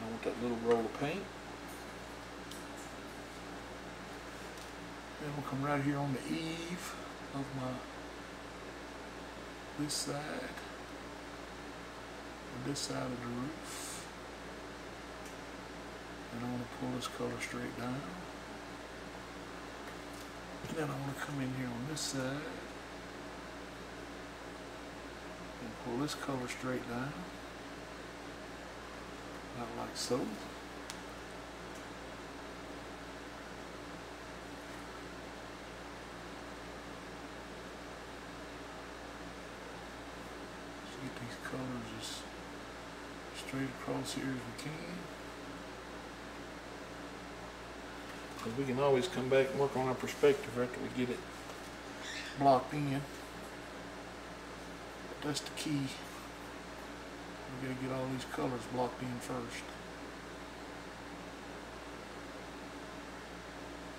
I want that little roll of paint. And we'll come right here on the eve of my this side, or this side of the roof. And I want to pull this color straight down. And then I want to come in here on this side and pull this color straight down. Not like so. Just get these colors just straight across here as we can. Because we can always come back and work on our perspective after we get it blocked in. But that's the key. We gotta get all these colors blocked in first.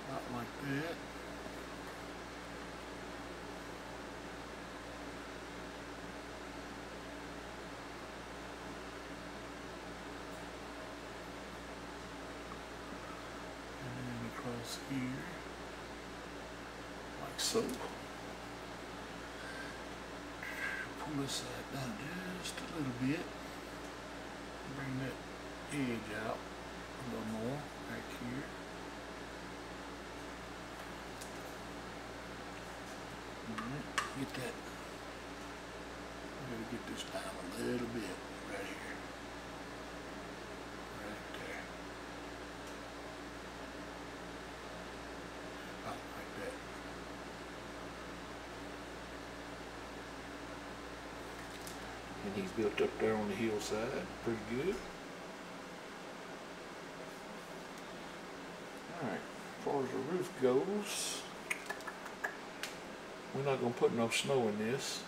Not like that. And then across here, like so. Pull this side down just a little bit. Bring that edge out a little more back here. Alright, get that. I'm going to get this down a little bit right here. Right there. About like that. And he's built up there on the hillside, pretty good. Alright, as far as the roof goes, we're not going to put no snow in this.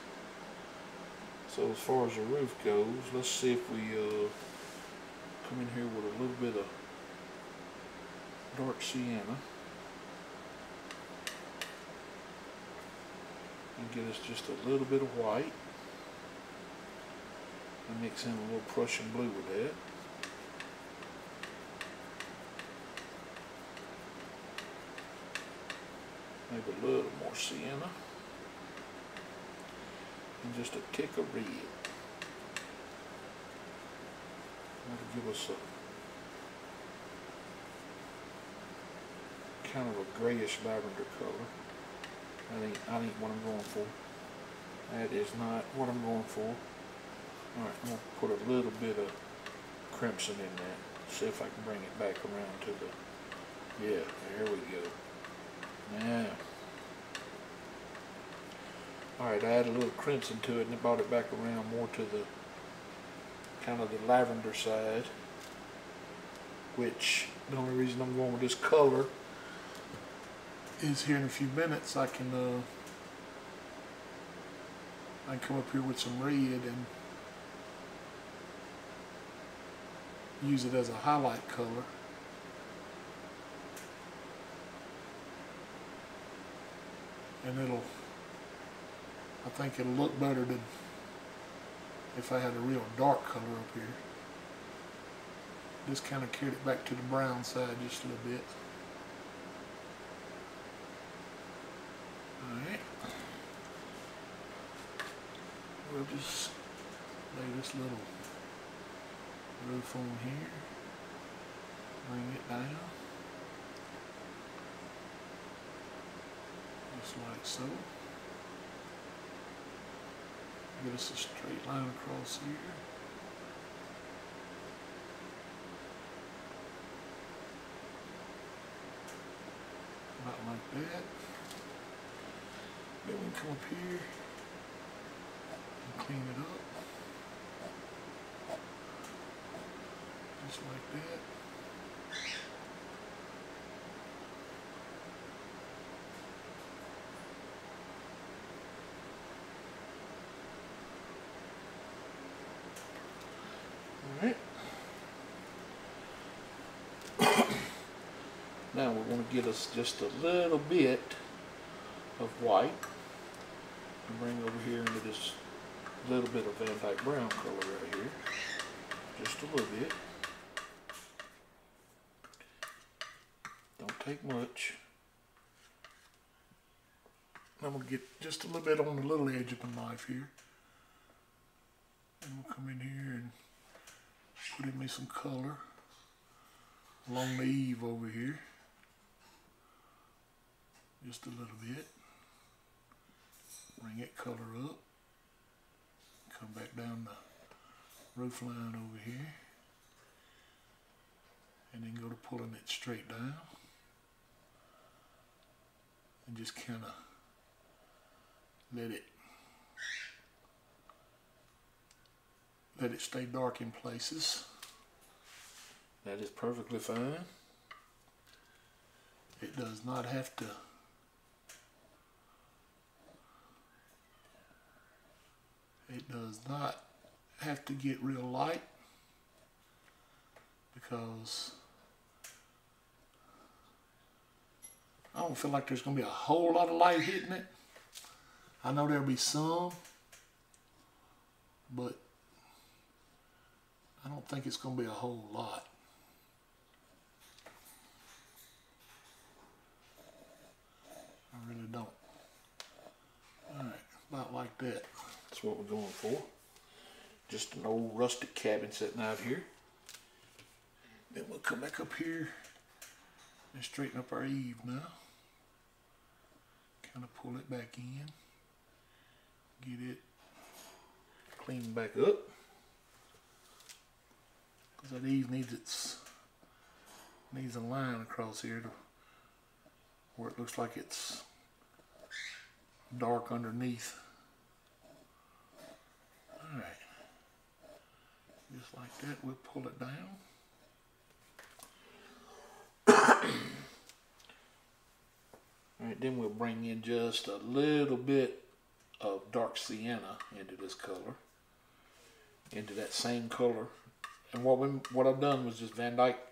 So as far as the roof goes, let's see if we come in here with a little bit of Dark Sienna. And get us just a little bit of white. And mix in a little Prussian blue with that. Maybe a little more sienna. And just a tick of red. That'll give us a kind of a grayish lavender color. That ain't what I'm going for. That is not what I'm going for. Alright, I'm going to put a little bit of crimson in that. See if I can bring it back around to the... Yeah, there we go. Now. Alright, I added a little crimson to it and it brought it back around more to the... kind of the lavender side. Which, the only reason I'm going with this color is here in a few minutes I can come up here with some red and use it as a highlight color. And I think it'll look better than if I had a real dark color up here. Just kind of carried it back to the brown side just a little bit. Alright. We'll just lay this little roof on here, bring it down, just like so. Get us a straight line across here. About like that. Then we can come up here and clean it up. Just like that. Alright. Now we're going to get us just a little bit of white and bring over here into this little bit of Van Dyke Brown color right here, just a little bit. Don't take much. I'm going to get just a little bit on the little edge of my knife here. And we'll come in here and put in me some color along the eave over here. Just a little bit. Bring that color up. Come back down the roof line over here. And then go to pulling it straight down. And just kind of let it stay dark in places. That is perfectly fine. It does not have to get real light, because I don't feel like there's gonna be a whole lot of light hitting it. I know there'll be some, but I don't think it's going to be a whole lot. I really don't. Alright, about like that. That's what we're going for. Just an old rustic cabin sitting out here. Then we'll come back up here and straighten up our eave now. Kind of pull it back in. Get it cleaned back up, because that eave needs a line across here to where it looks like it's dark underneath. All right, just like that, we'll pull it down. All right, then we'll bring in just a little bit of dark sienna into this color, into that same color. And what I've done was just Van Dyke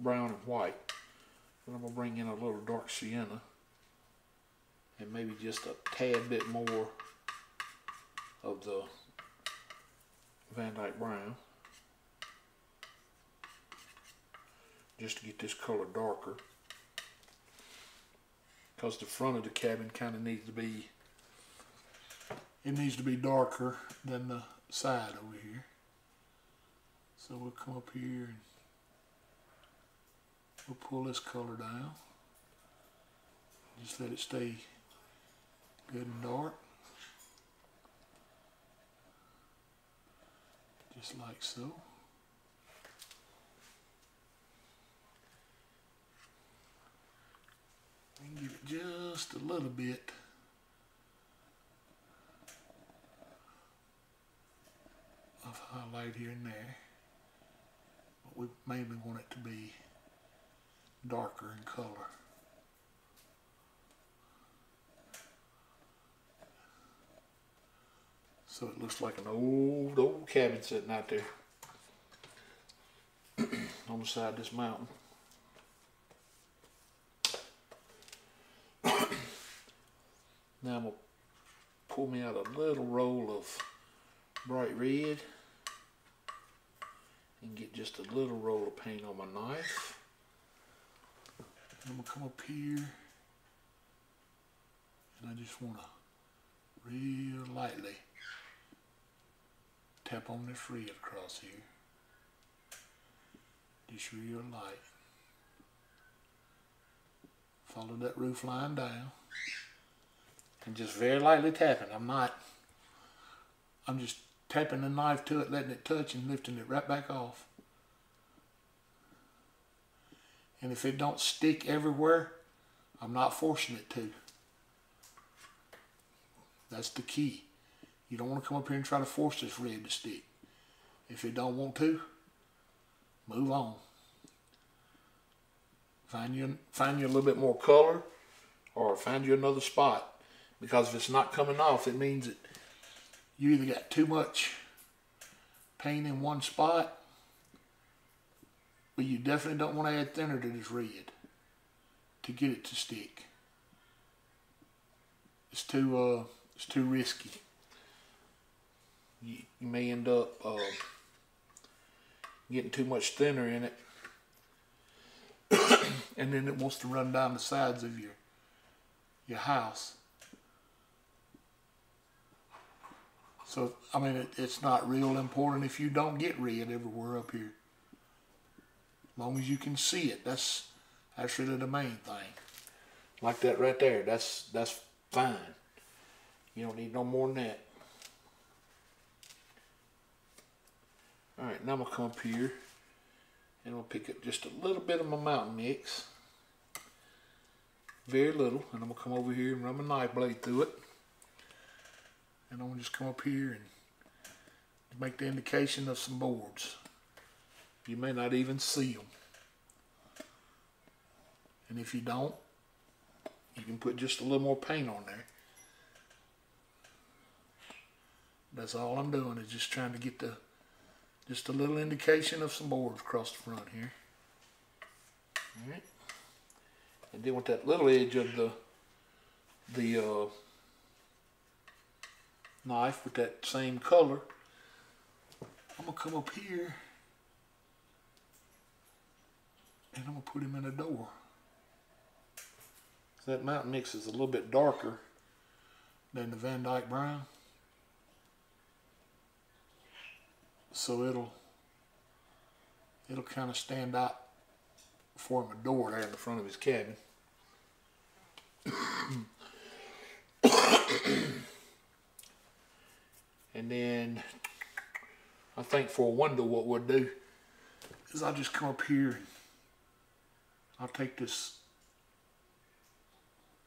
brown and white. But I'm gonna bring in a little dark sienna and maybe just a tad bit more of the Van Dyke brown, just to get this color darker, because the front of the cabin kind of needs to be darker than the side over here. So we'll come up here and we'll pull this color down. Just let it stay good and dark. Just like so. And give it just a little bit. Highlight here and there, but we mainly want it to be darker in color. So it looks like an old cabin sitting out there on the side of this mountain. Now I'm going to pull me out a little roll of bright red and get just a little roll of paint on my knife. I'm going to come up here and I just want to real lightly tap on this red across here. Just real light. Follow that roof line down and just very lightly tapping. I'm just tapping the knife to it, letting it touch and lifting it right back off. And if it don't stick everywhere, I'm not forcing it to. That's the key. You don't want to come up here and try to force this red to stick. If it don't want to, move on. Find you a little bit more color, or find you another spot. Because if it's not coming off, it means that you either got too much paint in one spot, but you definitely don't want to add thinner to this red to get it to stick. it's too risky. You may end up getting too much thinner in it, and then it wants to run down the sides of your house. So I mean, it's not real important if you don't get red everywhere up here. As long as you can see it, that's really the main thing. Like that right there, that's fine. You don't need no more than that. All right, now I'm gonna come up here and I'll pick up just a little bit of my Mountain Mix, very little, and I'm gonna come over here and run my knife blade through it, and I'm gonna just come up here and make the indication of some boards. You may not even see them, and if you don't, you can put just a little more paint on there. That's all I'm doing, is just trying to get the just a little indication of some boards across the front here. All right, and then with that little edge of the knife with that same color, I'm gonna come up here and I'm gonna put him in a door. So that Mountain Mix is a little bit darker than the Van Dyke Brown, so it'll kind of stand out for him a door there in the front of his cabin. And then I think for a window what we'll do is I'll just come up here and I'll take this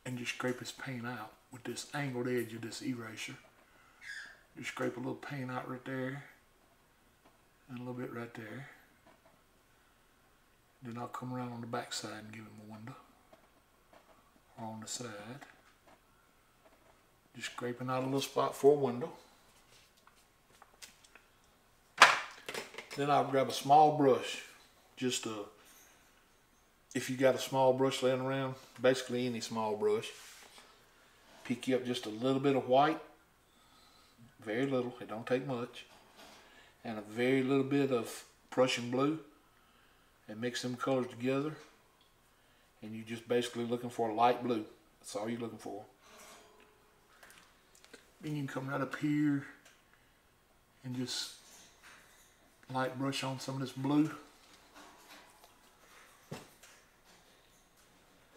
and just scrape his paint out with this angled edge of this eraser. Just scrape a little paint out right there and a little bit right there. Then I'll come around on the back side and give him a window, or on the side. Just scraping out a little spot for a window. Then I'll grab a small brush, just a, if you got a small brush laying around, basically any small brush, pick you up just a little bit of white, very little, it don't take much, and a very little bit of Prussian blue, and mix them colors together, and you're just basically looking for a light blue. That's all you're looking for. Then you can come right up here and just light brush on some of this blue.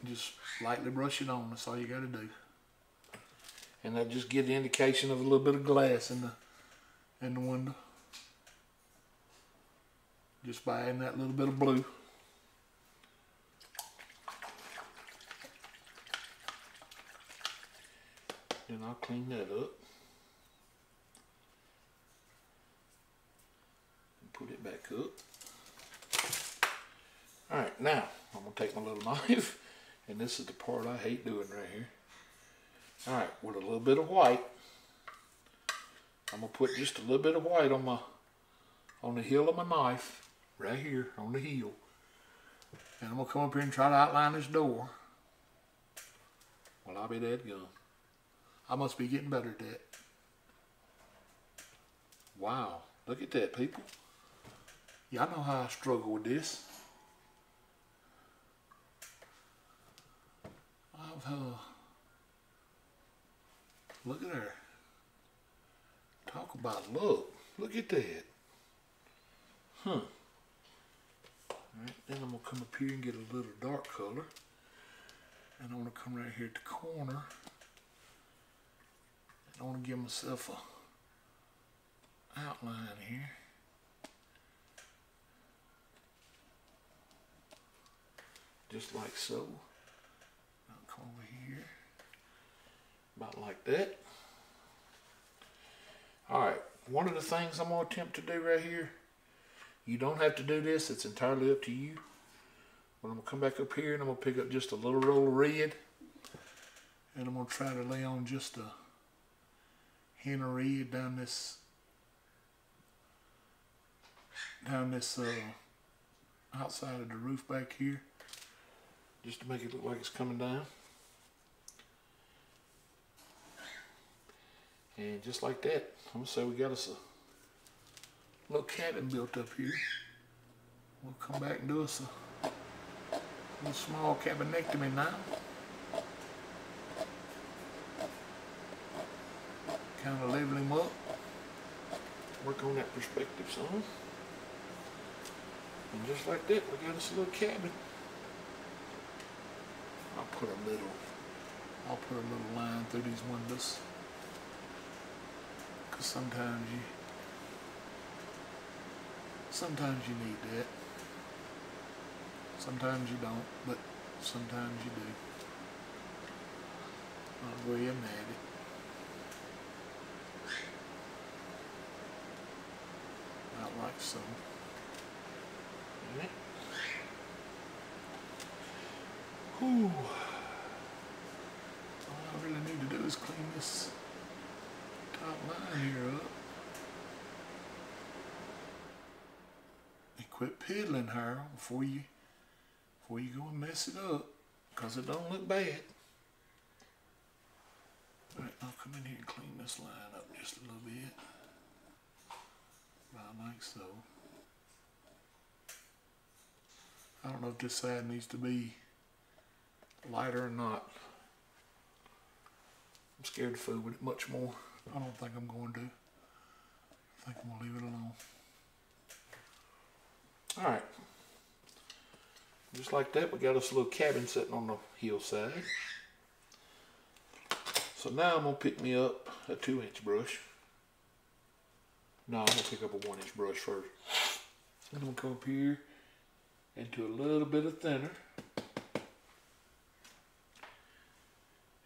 Just lightly brush it on, that's all you got to do. And that'll just give the indication of a little bit of glass in the window. Just by adding that little bit of blue. Then I'll clean that up and put it back up. Alright, now I'm going to take my little knife. And this is the part I hate doing right here. Alright, with a little bit of white, I'm going to put just a little bit of white on my, on the heel of my knife, right here, on the heel. And I'm going to come up here and try to outline this door. Well, I'll be dead gone. I must be getting better at that. Wow, look at that, people. Y'all know how I struggle with this. Look at her. Talk about look. Look at that. Huh. All right, then I'm gonna come up here and get a little dark color, and I'm gonna come right here at the corner, and I want to give myself a outline here. Just like so. Over here, about like that. Alright, one of the things I'm going to attempt to do right here, you don't have to do this, it's entirely up to you, but I'm going to come back up here and I'm going to pick up just a little roll of red, and I'm going to try to lay on just a hint of red down this outside of the roof back here, just to make it look like it's coming down. And just like that, I'm gonna say we got us a little cabin built up here. We'll come back and do us a little small cabinectomy now. Kind of level him up. Work on that perspective some. And just like that, we got us a little cabin. I'll put a little line through these windows. Cause sometimes you need that. Sometimes you don't, but sometimes you do. I'll go ahead and add it. Not like so. Alright. Whew. All I really need to do is clean this top line here up. And quit piddling her before you go and mess it up, because it don't look bad. Alright, I'll come in here and clean this line up just a little bit. About like so. I don't know if this side needs to be lighter or not. I'm scared to fool with it much more. I don't think I'm going to. I think I'm going to leave it alone. Alright. Just like that, we got us a little cabin sitting on the hillside. So now I'm going to pick me up a 2-inch brush. No, I'm going to pick up a 1-inch brush first. And I'm going to come up here and do a little bit of thinner.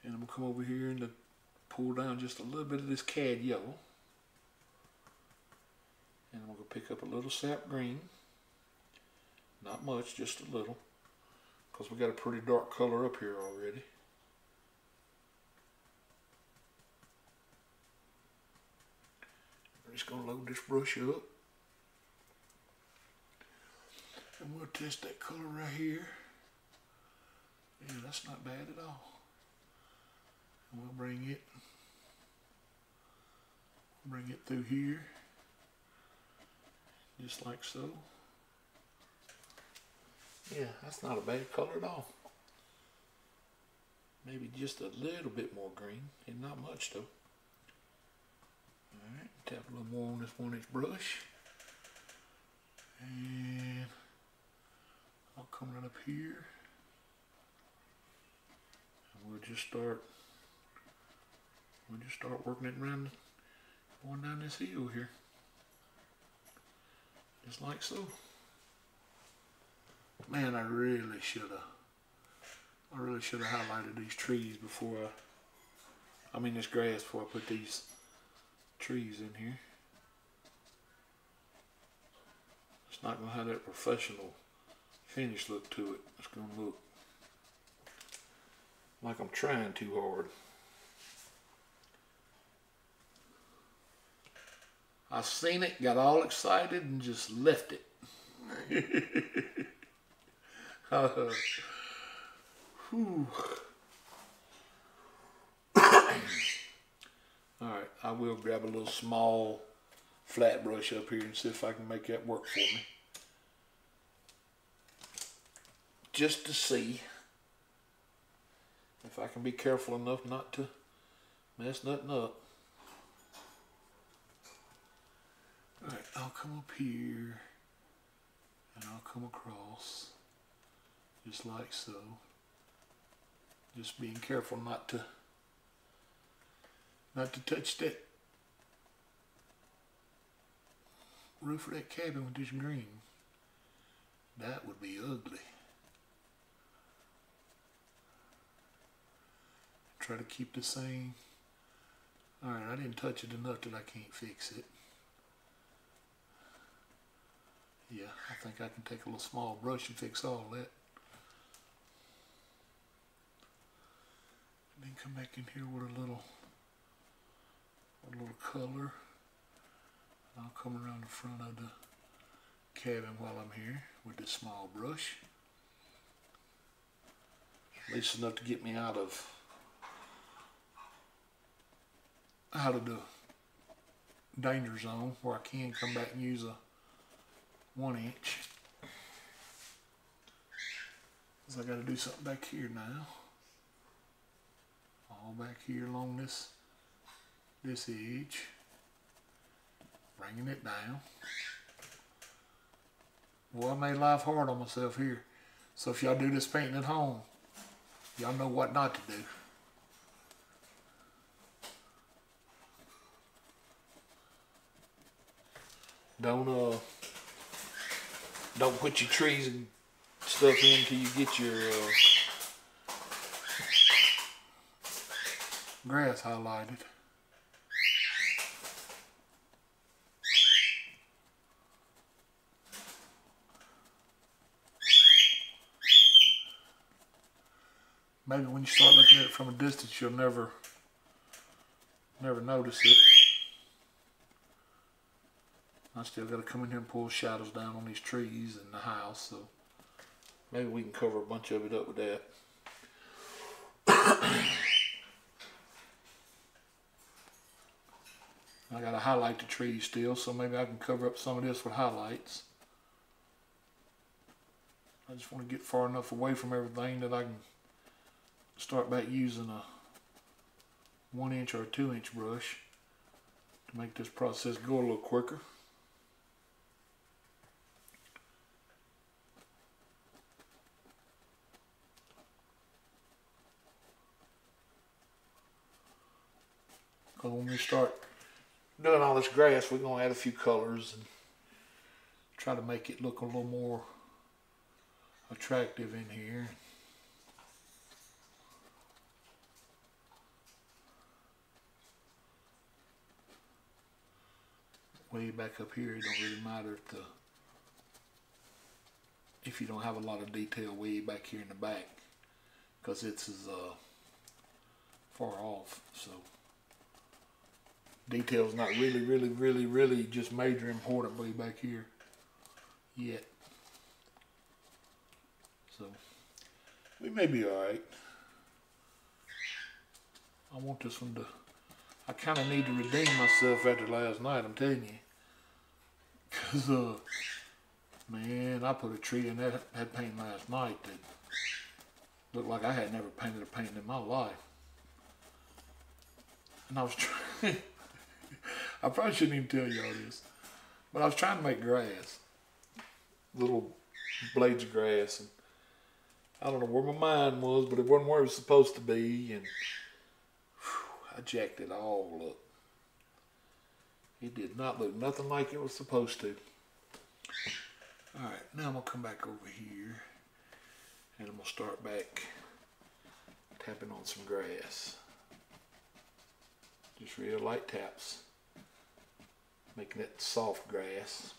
And I'm going to come over here and pull down just a little bit of this Cad yellow. And I'm going to pick up a little sap green. Not much, just a little. Because we got a pretty dark color up here already. I'm just going to load this brush up. And we'll test that color right here. Yeah, that's not bad at all. And we'll bring it through here. Just like so. Yeah, that's not a bad color at all. Maybe just a little bit more green, and not much though. Alright, tap a little more on this 1-inch brush. And I'll come right up here. And we'll just start working it around, going down this hill here. Just like so. Man, I really should have highlighted these trees before I mean this grass before I put these trees in here. It's not going to have that professional finish look to it. It's going to look like I'm trying too hard. I seen it, got all excited, and just left it. Whew. Alright, I will grab a little small flat brush up here and see if I can make that work for me. Just to see if I can be careful enough not to mess nothing up. Alright, I'll come up here and I'll come across just like so. Just being careful not to touch that roof of that cabin with this green. That would be ugly. Try to keep the same. Alright, I didn't touch it enough that I can't fix it. Yeah, I think I can take a little small brush and fix all that. And then come back in here with a little color. And I'll come around the front of the cabin while I'm here with this small brush. At least enough to get me out of out of the danger zone where I can come back and use a 1 inch. Because I got to do something back here now. All back here along this edge. Bringing it down. Well, I made life hard on myself here. So if y'all do this painting at home, y'all know what not to do. Don't put your trees and stuff in until you get your grass highlighted. Maybe when you start looking at it from a distance, you'll never notice it. I still got to come in here and pull shadows down on these trees and the house, so maybe we can cover a bunch of it up with that. I got to highlight the trees still, so maybe I can cover up some of this with highlights. I just want to get far enough away from everything that I can start back using a 1 inch or a 2 inch brush to make this process go a little quicker. Because when we start doing all this grass, we're going to add a few colors and try to make it look a little more attractive in here. Way back up here, it don't really matter if you don't have a lot of detail way back here in the back, because it's as far off. So detail's not really just major important way back here yet. So we may be all right. I want this one to. I kind of need to redeem myself after last night, I'm telling you. Because, man, I put a tree in that paint last night that looked like I had never painted a painting in my life. And I was trying, I probably shouldn't even tell y'all this, but I was trying to make grass, little blades of grass. And I don't know where my mind was, but it wasn't where it was supposed to be. And I jacked it all up. It did not look nothing like it was supposed to. Alright, now I'm going to come back over here and I'm going to start back tapping on some grass. Just real light taps. Making it soft grass.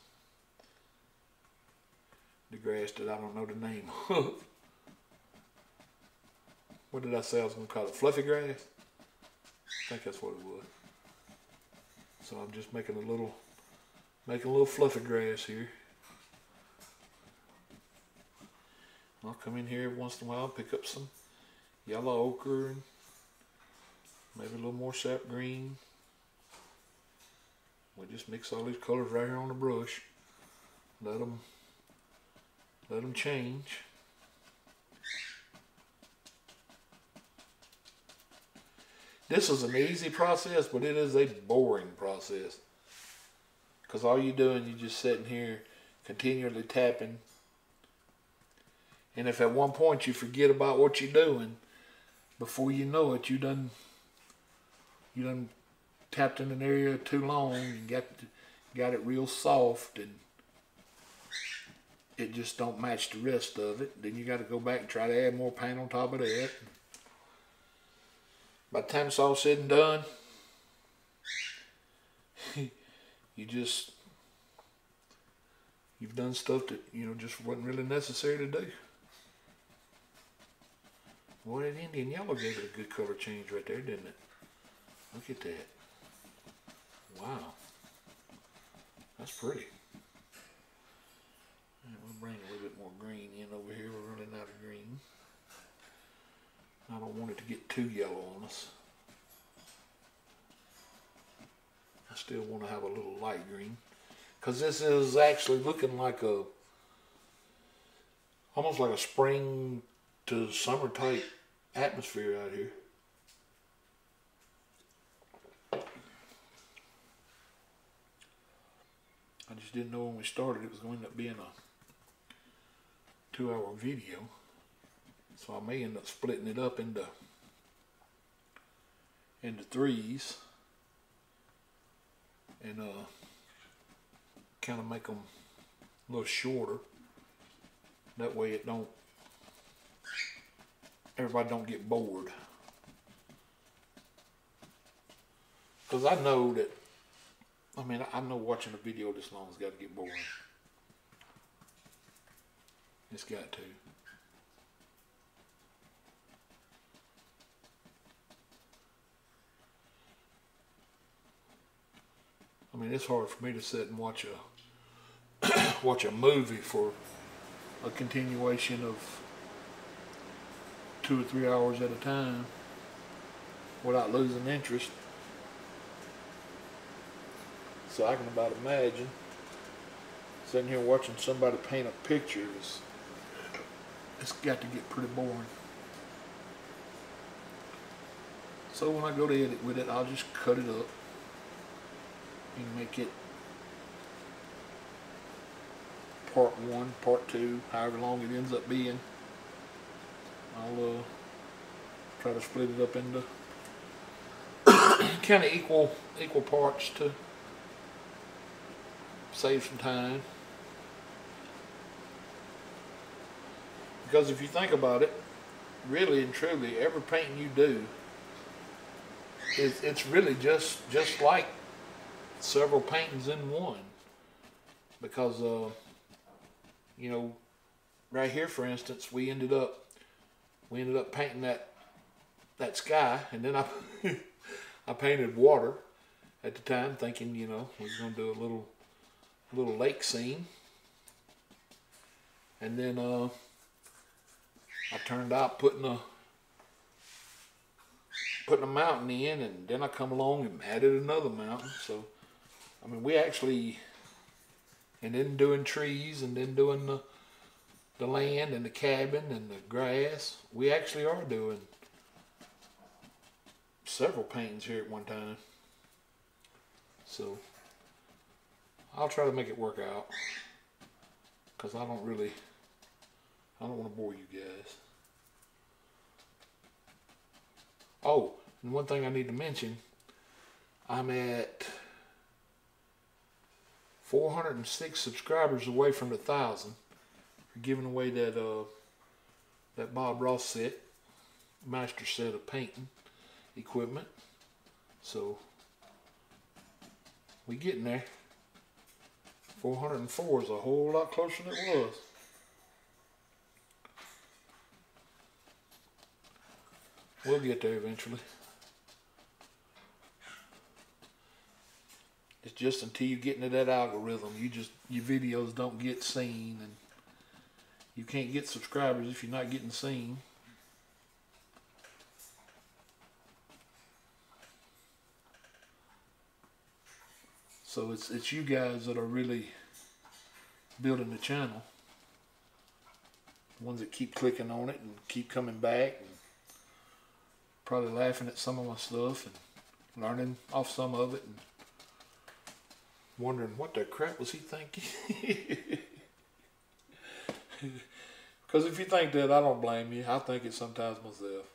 The grass that I don't know the name of. What did I say I was going to call it? Fluffy grass? I think that's what it was. So I'm just making a little fluffy grass here. And I'll come in here once in a while, pick up some yellow ochre and maybe a little more sap green. We just mix all these colors right here on the brush. Let them change. This is an easy process, but it is a boring process. Because all you're doing, you're just sitting here continually tapping. And if at one point you forget about what you're doing, before you know it, you done tapped in an area too long and got it real soft and it just don't match the rest of it. Then you got to go back and try to add more paint on top of that. By the time it's all said and done, you've done stuff that, you know, just wasn't really necessary to do. Boy, that Indian yellow gave it a good color change right there, didn't it? Look at that. Wow. That's pretty. And we'll bring a little bit more green in over here. We're running out of green. I don't want it to get too yellow on us. still want to have a little light green, because this is actually looking like a, almost like a spring to summer type atmosphere out here. I just didn't know when we started it was going to end up being a 2-hour video. So I may end up splitting it up into threes and kind of make them a little shorter. That way it don't, everybody don't get bored. Because I know that, I mean, I know watching a video this long has got to get boring. It's got to. I mean, it's hard for me to sit and watch a watch a movie for a continuation of 2 or 3 hours at a time without losing interest. So I can about imagine sitting here watching somebody paint a picture. It's got to get pretty boring. So when I go to edit with it, I'll just cut it up and make it part one, part two, however long it ends up being. I'll try to split it up into kind of equal parts to save some time. Because if you think about it, really and truly, every painting you do it's really just like several paintings in one, because you know, right here for instance, we ended up painting that sky, and then I painted water at the time, thinking, you know, we're gonna do a little lake scene, and then I turned out putting a mountain in, and then I come along and added another mountain. So I mean, we actually, and then doing trees, and then doing the land and the cabin and the grass, we actually are doing several paintings here at one time. So I'll try to make it work out, because I don't want to bore you guys. Oh, and one thing I need to mention, I'm at 406 subscribers away from 1,000. We're giving away that Bob Ross set, master set of painting equipment. So we're getting there. 404 is a whole lot closer than it was. We'll get there eventually. It's just until you get into that algorithm, your videos don't get seen, and you can't get subscribers if you're not getting seen. So it's you guys that are really building the channel. The ones that keep clicking on it and keep coming back, and probably laughing at some of my stuff and learning off some of it and wondering what the crap was he thinking. Because if you think that, I don't blame you. I think it sometimes myself.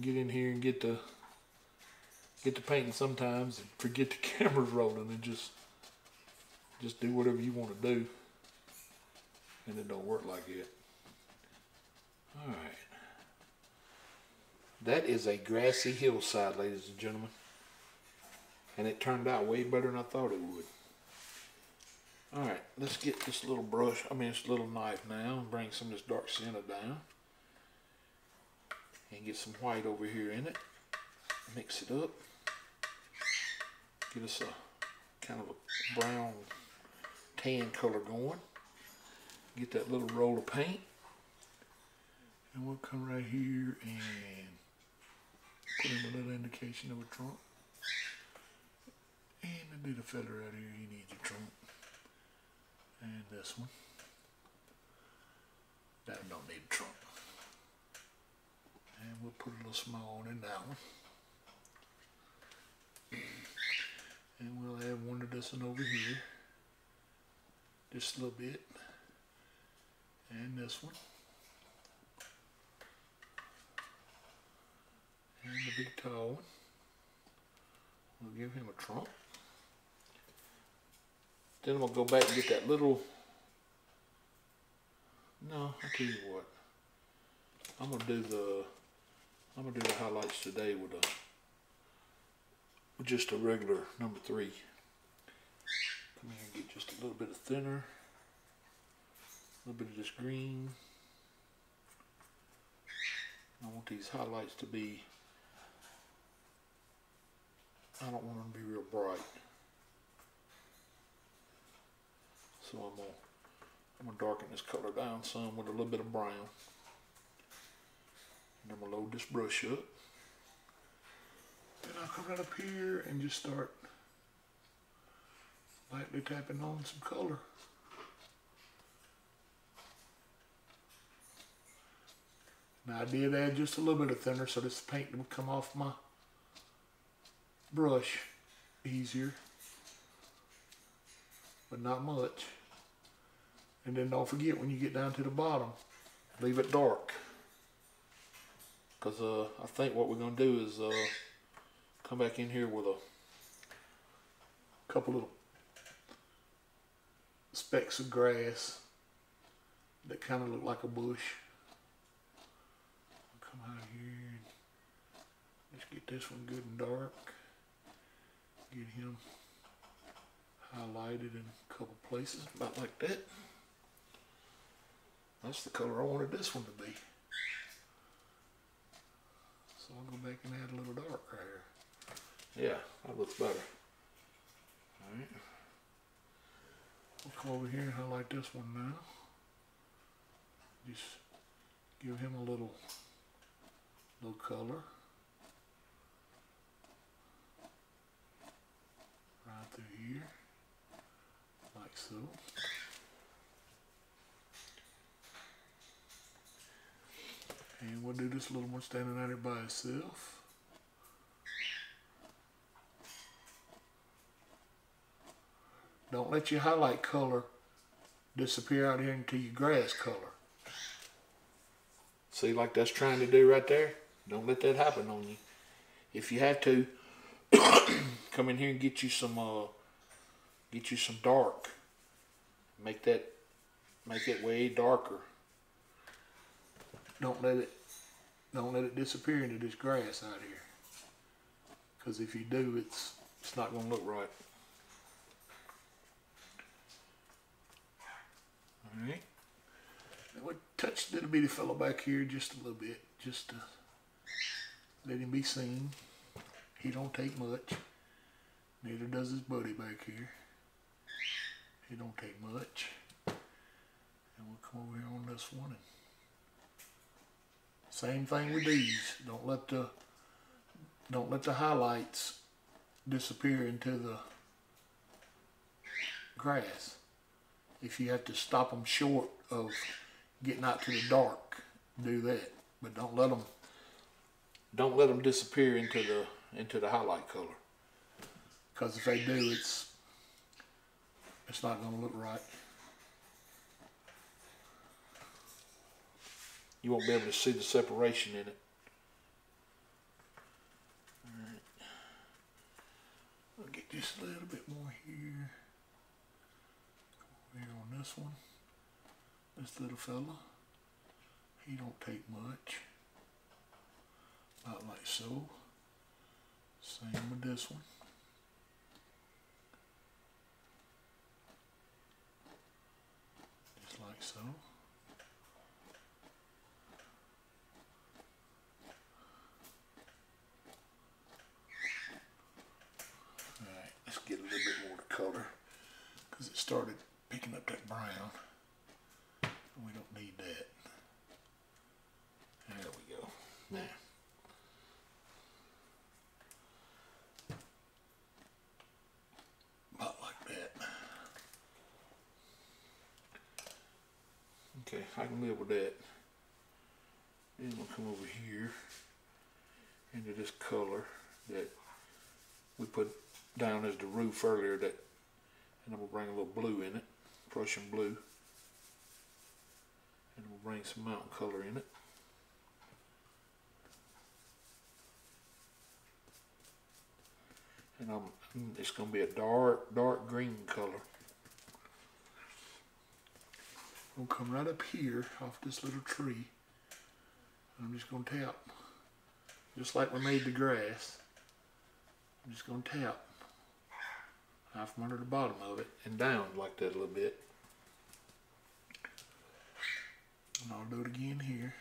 Get in here and get to painting sometimes and forget the camera's rolling and just do whatever you want to do, and it don't work like it. All right. That is a grassy hillside, ladies and gentlemen. And it turned out way better than I thought it would. All right, let's get this little brush, I mean this little knife now, and bring some of this dark sienna down. And get some white over here in it. Mix it up. Get us a kind of a brown tan color going. Get that little roll of paint. And we'll come right here and put in a little indication of a trunk. And I did a feather out here, you need your trunk. And this one. That one don't need a trunk. And we'll put a little small on in that one. And we'll add one to this one over here. Just a little bit. And this one. And the big tall one. We'll give him a trunk. Then we'll go back and get that little... No, I tell you what. I'm gonna do the highlights today with a just a regular number 3. Come here and get just a little bit of thinner. A little bit of this green. I want these highlights to be, I don't want them to be real bright. So I'm gonna darken this color down some with a little bit of brown. And I'm gonna load this brush up. Then I'll come right up here and just start lightly tapping on some color. Now I did add just a little bit of thinner so this paint will come off my brush easier, but not much. And then don't forget when you get down to the bottom, leave it dark. Because I think what we're going to do is come back in here with a couple little specks of grass that kind of look like a bush. I'll come out here and let's get this one good and dark. Get him highlighted in a couple places, about like that. That's the color I wanted this one to be. So I'll go back and add a little dark right here. Yeah, that looks better. Alright. We'll come over here and highlight this one now. Just give him a little color. Right through here. Like so. And we'll do this little one standing out here by itself. Don't let your highlight color disappear out here into your grass color. See, like that's trying to do right there? Don't let that happen on you. If you have to, come in here and get you some dark. Make it way darker. Don't let it disappear into this grass out here. Because if you do, it's not gonna look right. Alright. Now we'll touch the little bitty fellow back here just a little bit, just to let him be seen. He don't take much. Neither does his buddy back here. He don't take much. And we'll come over here on this one and same thing with these. Don't let the highlights disappear into the grass. If you have to stop them short of getting out to the dark, do that. But don't let them disappear into the highlight color. Because if they do, it's not going to look right. You won't be able to see the separation in it. Alright. I'll get just a little bit more here. Come over here on this one. This little fella. He don't take much. About like so. Same with this one. Just like so. Get a little bit more color because it started picking up that brown and we don't need that. There we go. Now Okay, I can live with that. Then we'll come over here into this color that we put down as the roof earlier, that, and I'm going to bring a little blue in it, Prussian blue. And we'll bring some mountain color in it. And it's going to be a dark green color. We'll come right up here off this little tree. I'm just going to tap. Just like we made the grass. I'm just going to tap out from under the bottom of it and down like that a little bit. And I'll do it again here.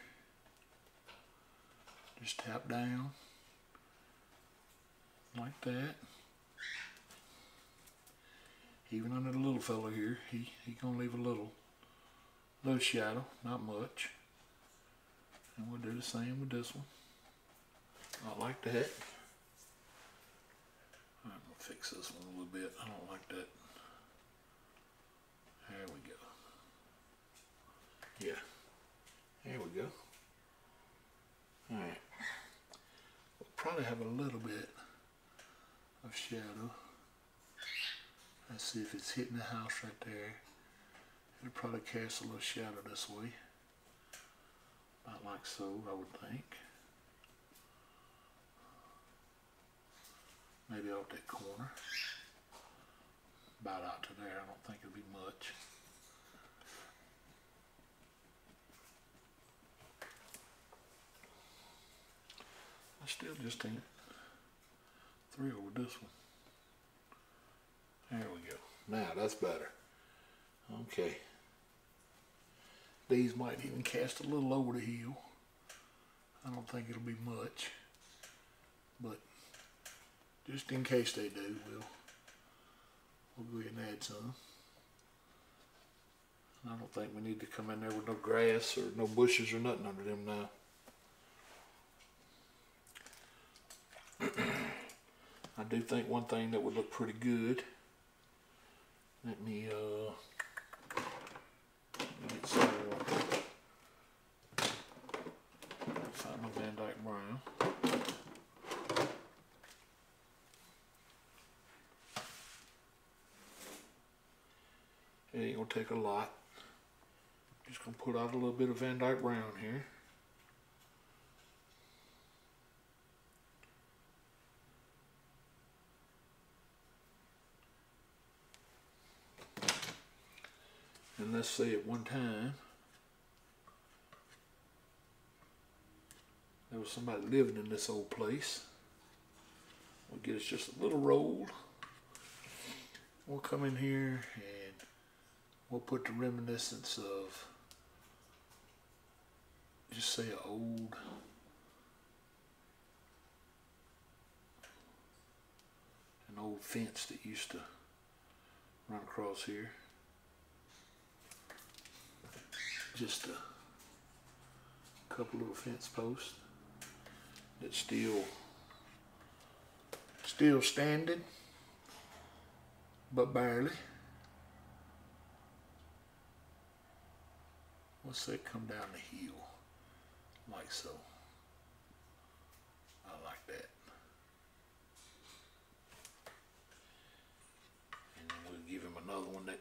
Just tap down like that. Even under the little fellow here, he gonna leave a little shadow, not much. And we'll do the same with this one. Not like that. I'm gonna fix this one a little bit. I don't like that. There we go. Yeah. There we go. Alright. We'll probably have a little bit of shadow. Let's see if it's hitting the house right there. It'll probably cast a little shadow this way. About like so, I would think. Maybe off that corner. About out to there, I don't think it'll be much. I still just ain't thrilled with this one. There we go. Now that's better. Okay. These might even cast a little over the hill. I don't think it'll be much. But just in case they do, we'll go ahead and add some. And I don't think we need to come in there with no grass or no bushes or nothing under them now. I do think one thing that would look pretty good. Let me get some more. Find my Van Dyke Brown. It ain't gonna take a lot. Just gonna put out a little bit of Van Dyke Brown here. And let's say at one time there was somebody living in this old place. We'll get us just a little rolled. We'll come in here and we'll put the reminiscence of, just say, an old fence that used to run across here. Just a couple little fence posts that's still standing, but barely. What's that come down the hill? Like so. I like that. And then we'll give him another one that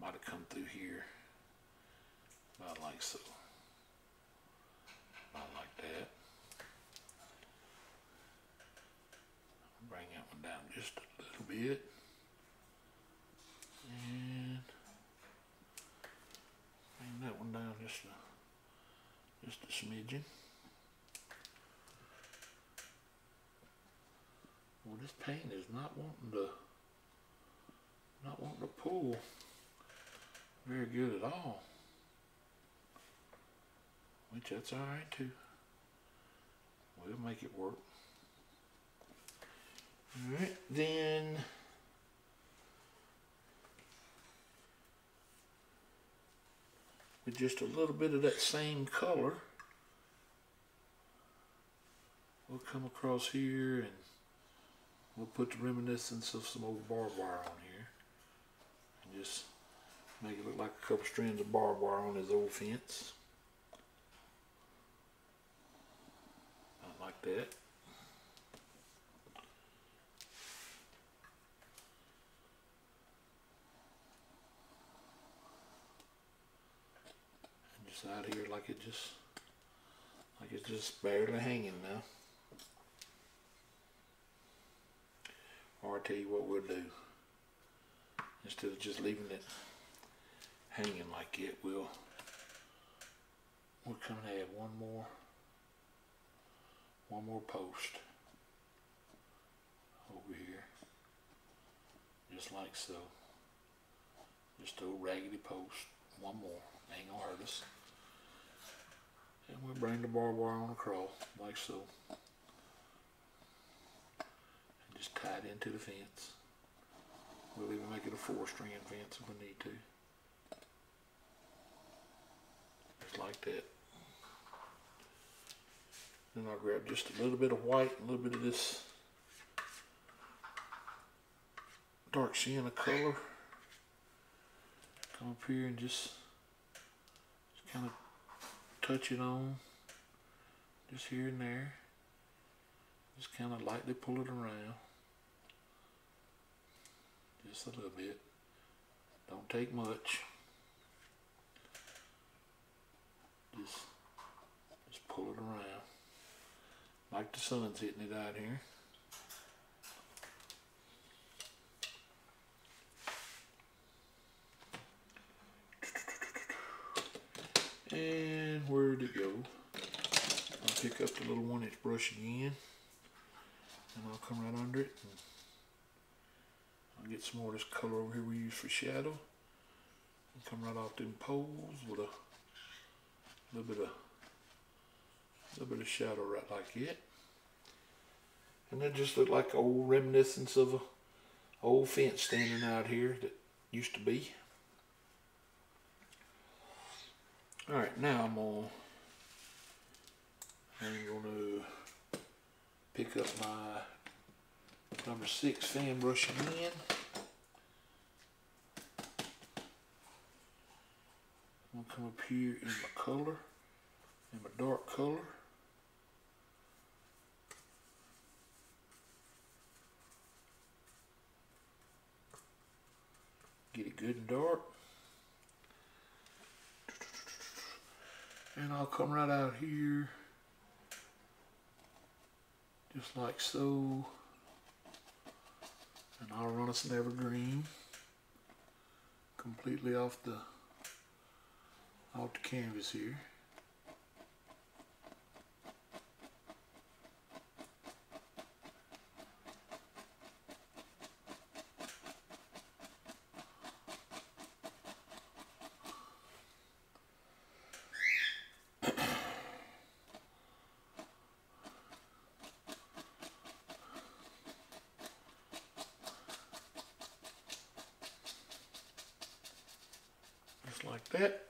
might have come through here. About like so. About like that. Bring that one down just a little bit. And bring that one down just a smidgen. Well, this paint is not wanting to pull very good at all. Which that's alright too. We'll make it work. Alright, then with just a little bit of that same color, we'll come across here and we'll put the reminiscence of some old barbed wire on here. And just Make it look like a couple strands of barbed wire on his old fence. I like that. And just out here like it just, like it's just barely hanging now. Or I'll tell you what we'll do. Instead of just leaving it hanging like it, we'll come and add one more post over here, just like so. Just a raggedy post, one more. Ain't gonna hurt us. And we'll bring the barbed wire on across like so, and just tie it into the fence. We'll even make it a 4-strand fence if we need to. Just like that. Then I'll grab just a little bit of white, a little bit of this dark sienna color. Come up here and just kind of touch it on, just here and there. Just kind of lightly pull it around. Just a little bit. Don't take much. Just pull it around. Like the sun's hitting it out here. And where'd it go? I'll pick up the little 1-inch brush again. And I'll come right under it. And I'll get some more of this color over here we use for shadow. And come right off them poles with a little bit of shadow right like it. And that just looked like old reminiscence of a old fence standing out here that used to be. Alright, now I'm gonna pick up my number 6 fan brush again. I'm gonna come up here in my color, in my dark color. Get it good and dark. And I'll come right out here, just like so. And I'll run us an evergreen completely off the canvas here. Just like that.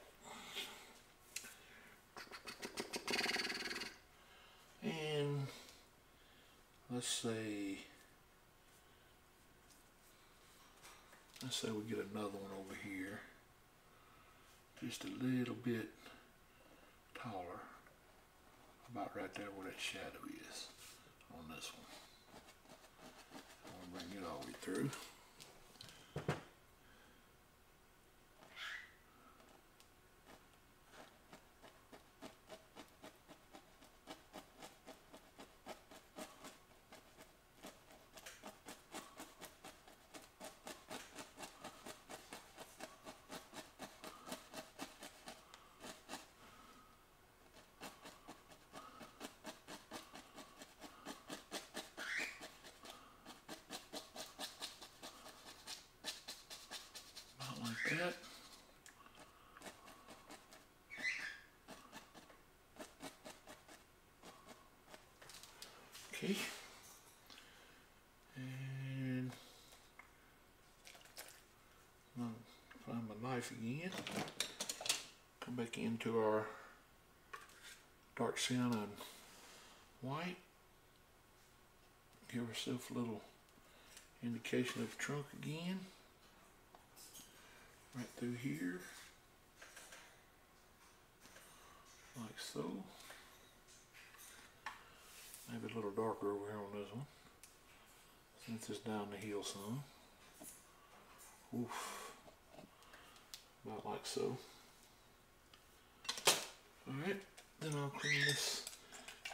And let's say we get another one over here, just a little bit taller, about right there where that shadow is on this one. I'm gonna bring it all the way through. That. Okay, and I'm gonna find my knife again, come back into our dark sienna and white, give ourselves a little indication of the trunk again. right through here, like so. Maybe a little darker over here on this one, since it's down the hill some. Oof, about like so. Alright, then I'll clean this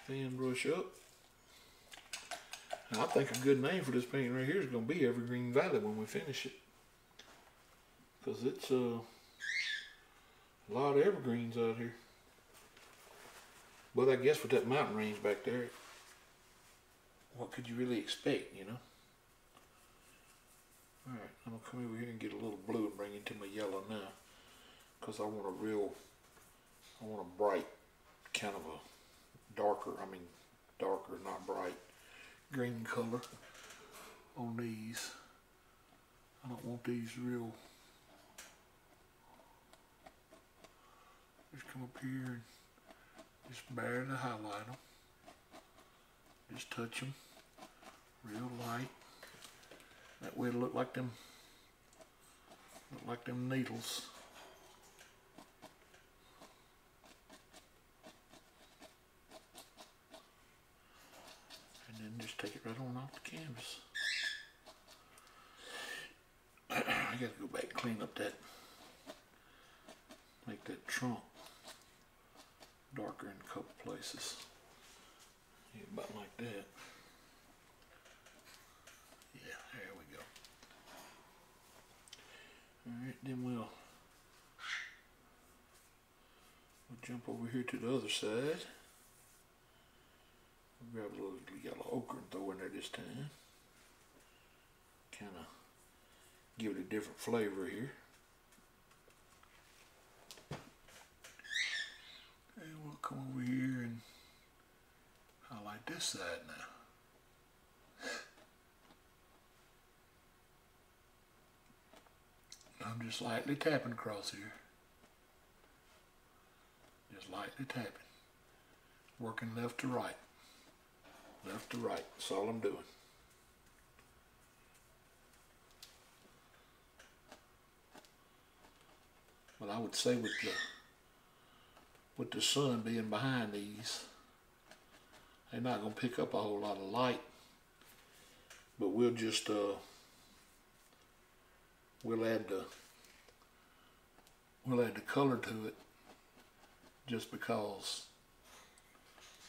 fan brush up. And I think a good name for this painting right here is going to be Evergreen Valley when we finish it. Because it's a lot of evergreens out here. But I guess with that mountain range back there, what could you really expect, you know? Alright, I'm going to come over here and get a little blue and bring it to my yellow now. Because I want a real... I want a bright, kind of a darker, not bright, green color on these. I don't want these real. Just come up here and just barely highlight them. Just touch them real light. That way it'll look like them needles. And just take it right on off the canvas. I gotta go back and clean up that, make that trunk darker in a couple places. Yeah, about like that. Yeah, there we go. Alright, then we'll jump over here to the other side. Grab a little yellow ochre and throw in there this time. Kind of give it a different flavor here. And we'll come over here and highlight this side now. I'm just lightly tapping across here. Just lightly tapping. Working left to right. Left to right, that's all I'm doing. But I would say with the sun being behind these, they're not gonna pick up a whole lot of light. But we'll just we'll add the color to it just because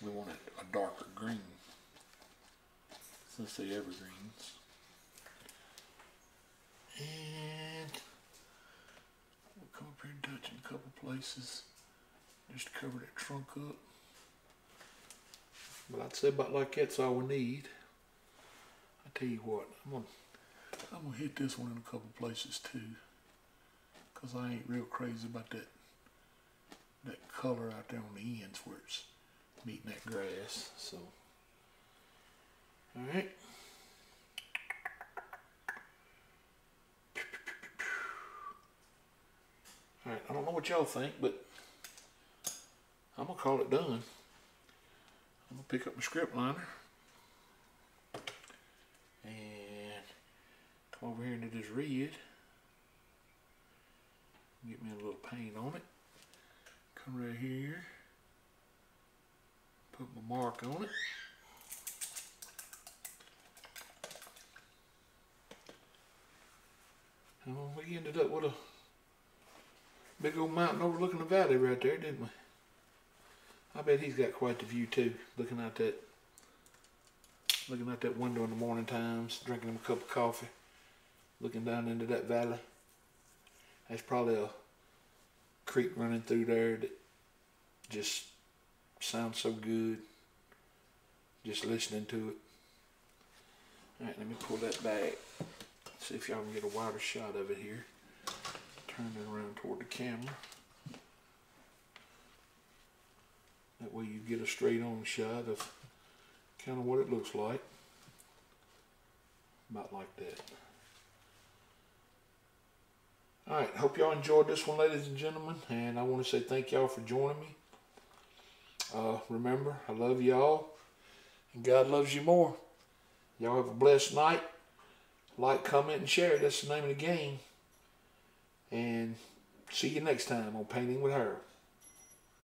we want it a darker green. Since they evergreens. And we'll come up here and touch in a couple places. Just cover that trunk up. But I'd say about like that's all we need. I tell you what, I'm gonna hit this one in a couple places too. Cause I ain't real crazy about that color out there on the ends where it's meeting that grass. So all right. All right, I don't know what y'all think, but I'm gonna call it done. I'm gonna pick up my script liner and come over here into this red. Get me a little paint on it. Come right here. Put my mark on it. And we ended up with a big old mountain overlooking the valley right there, didn't we? I bet he's got quite the view too, looking out that window in the morning times, drinking him a cup of coffee, looking down into that valley. There's probably a creek running through there that just sounds so good, just listening to it. Alright, let me pull that back. See if y'all can get a wider shot of it here. Turn it around toward the camera. That way you get a straight on shot of kind of what it looks like. About like that. Alright, hope y'all enjoyed this one, ladies and gentlemen. And I want to say thank y'all for joining me. Remember, I love y'all. And God loves you more. Y'all have a blessed night. Like, comment, and share. That's the name of the game. And see you next time on Painting with Harold.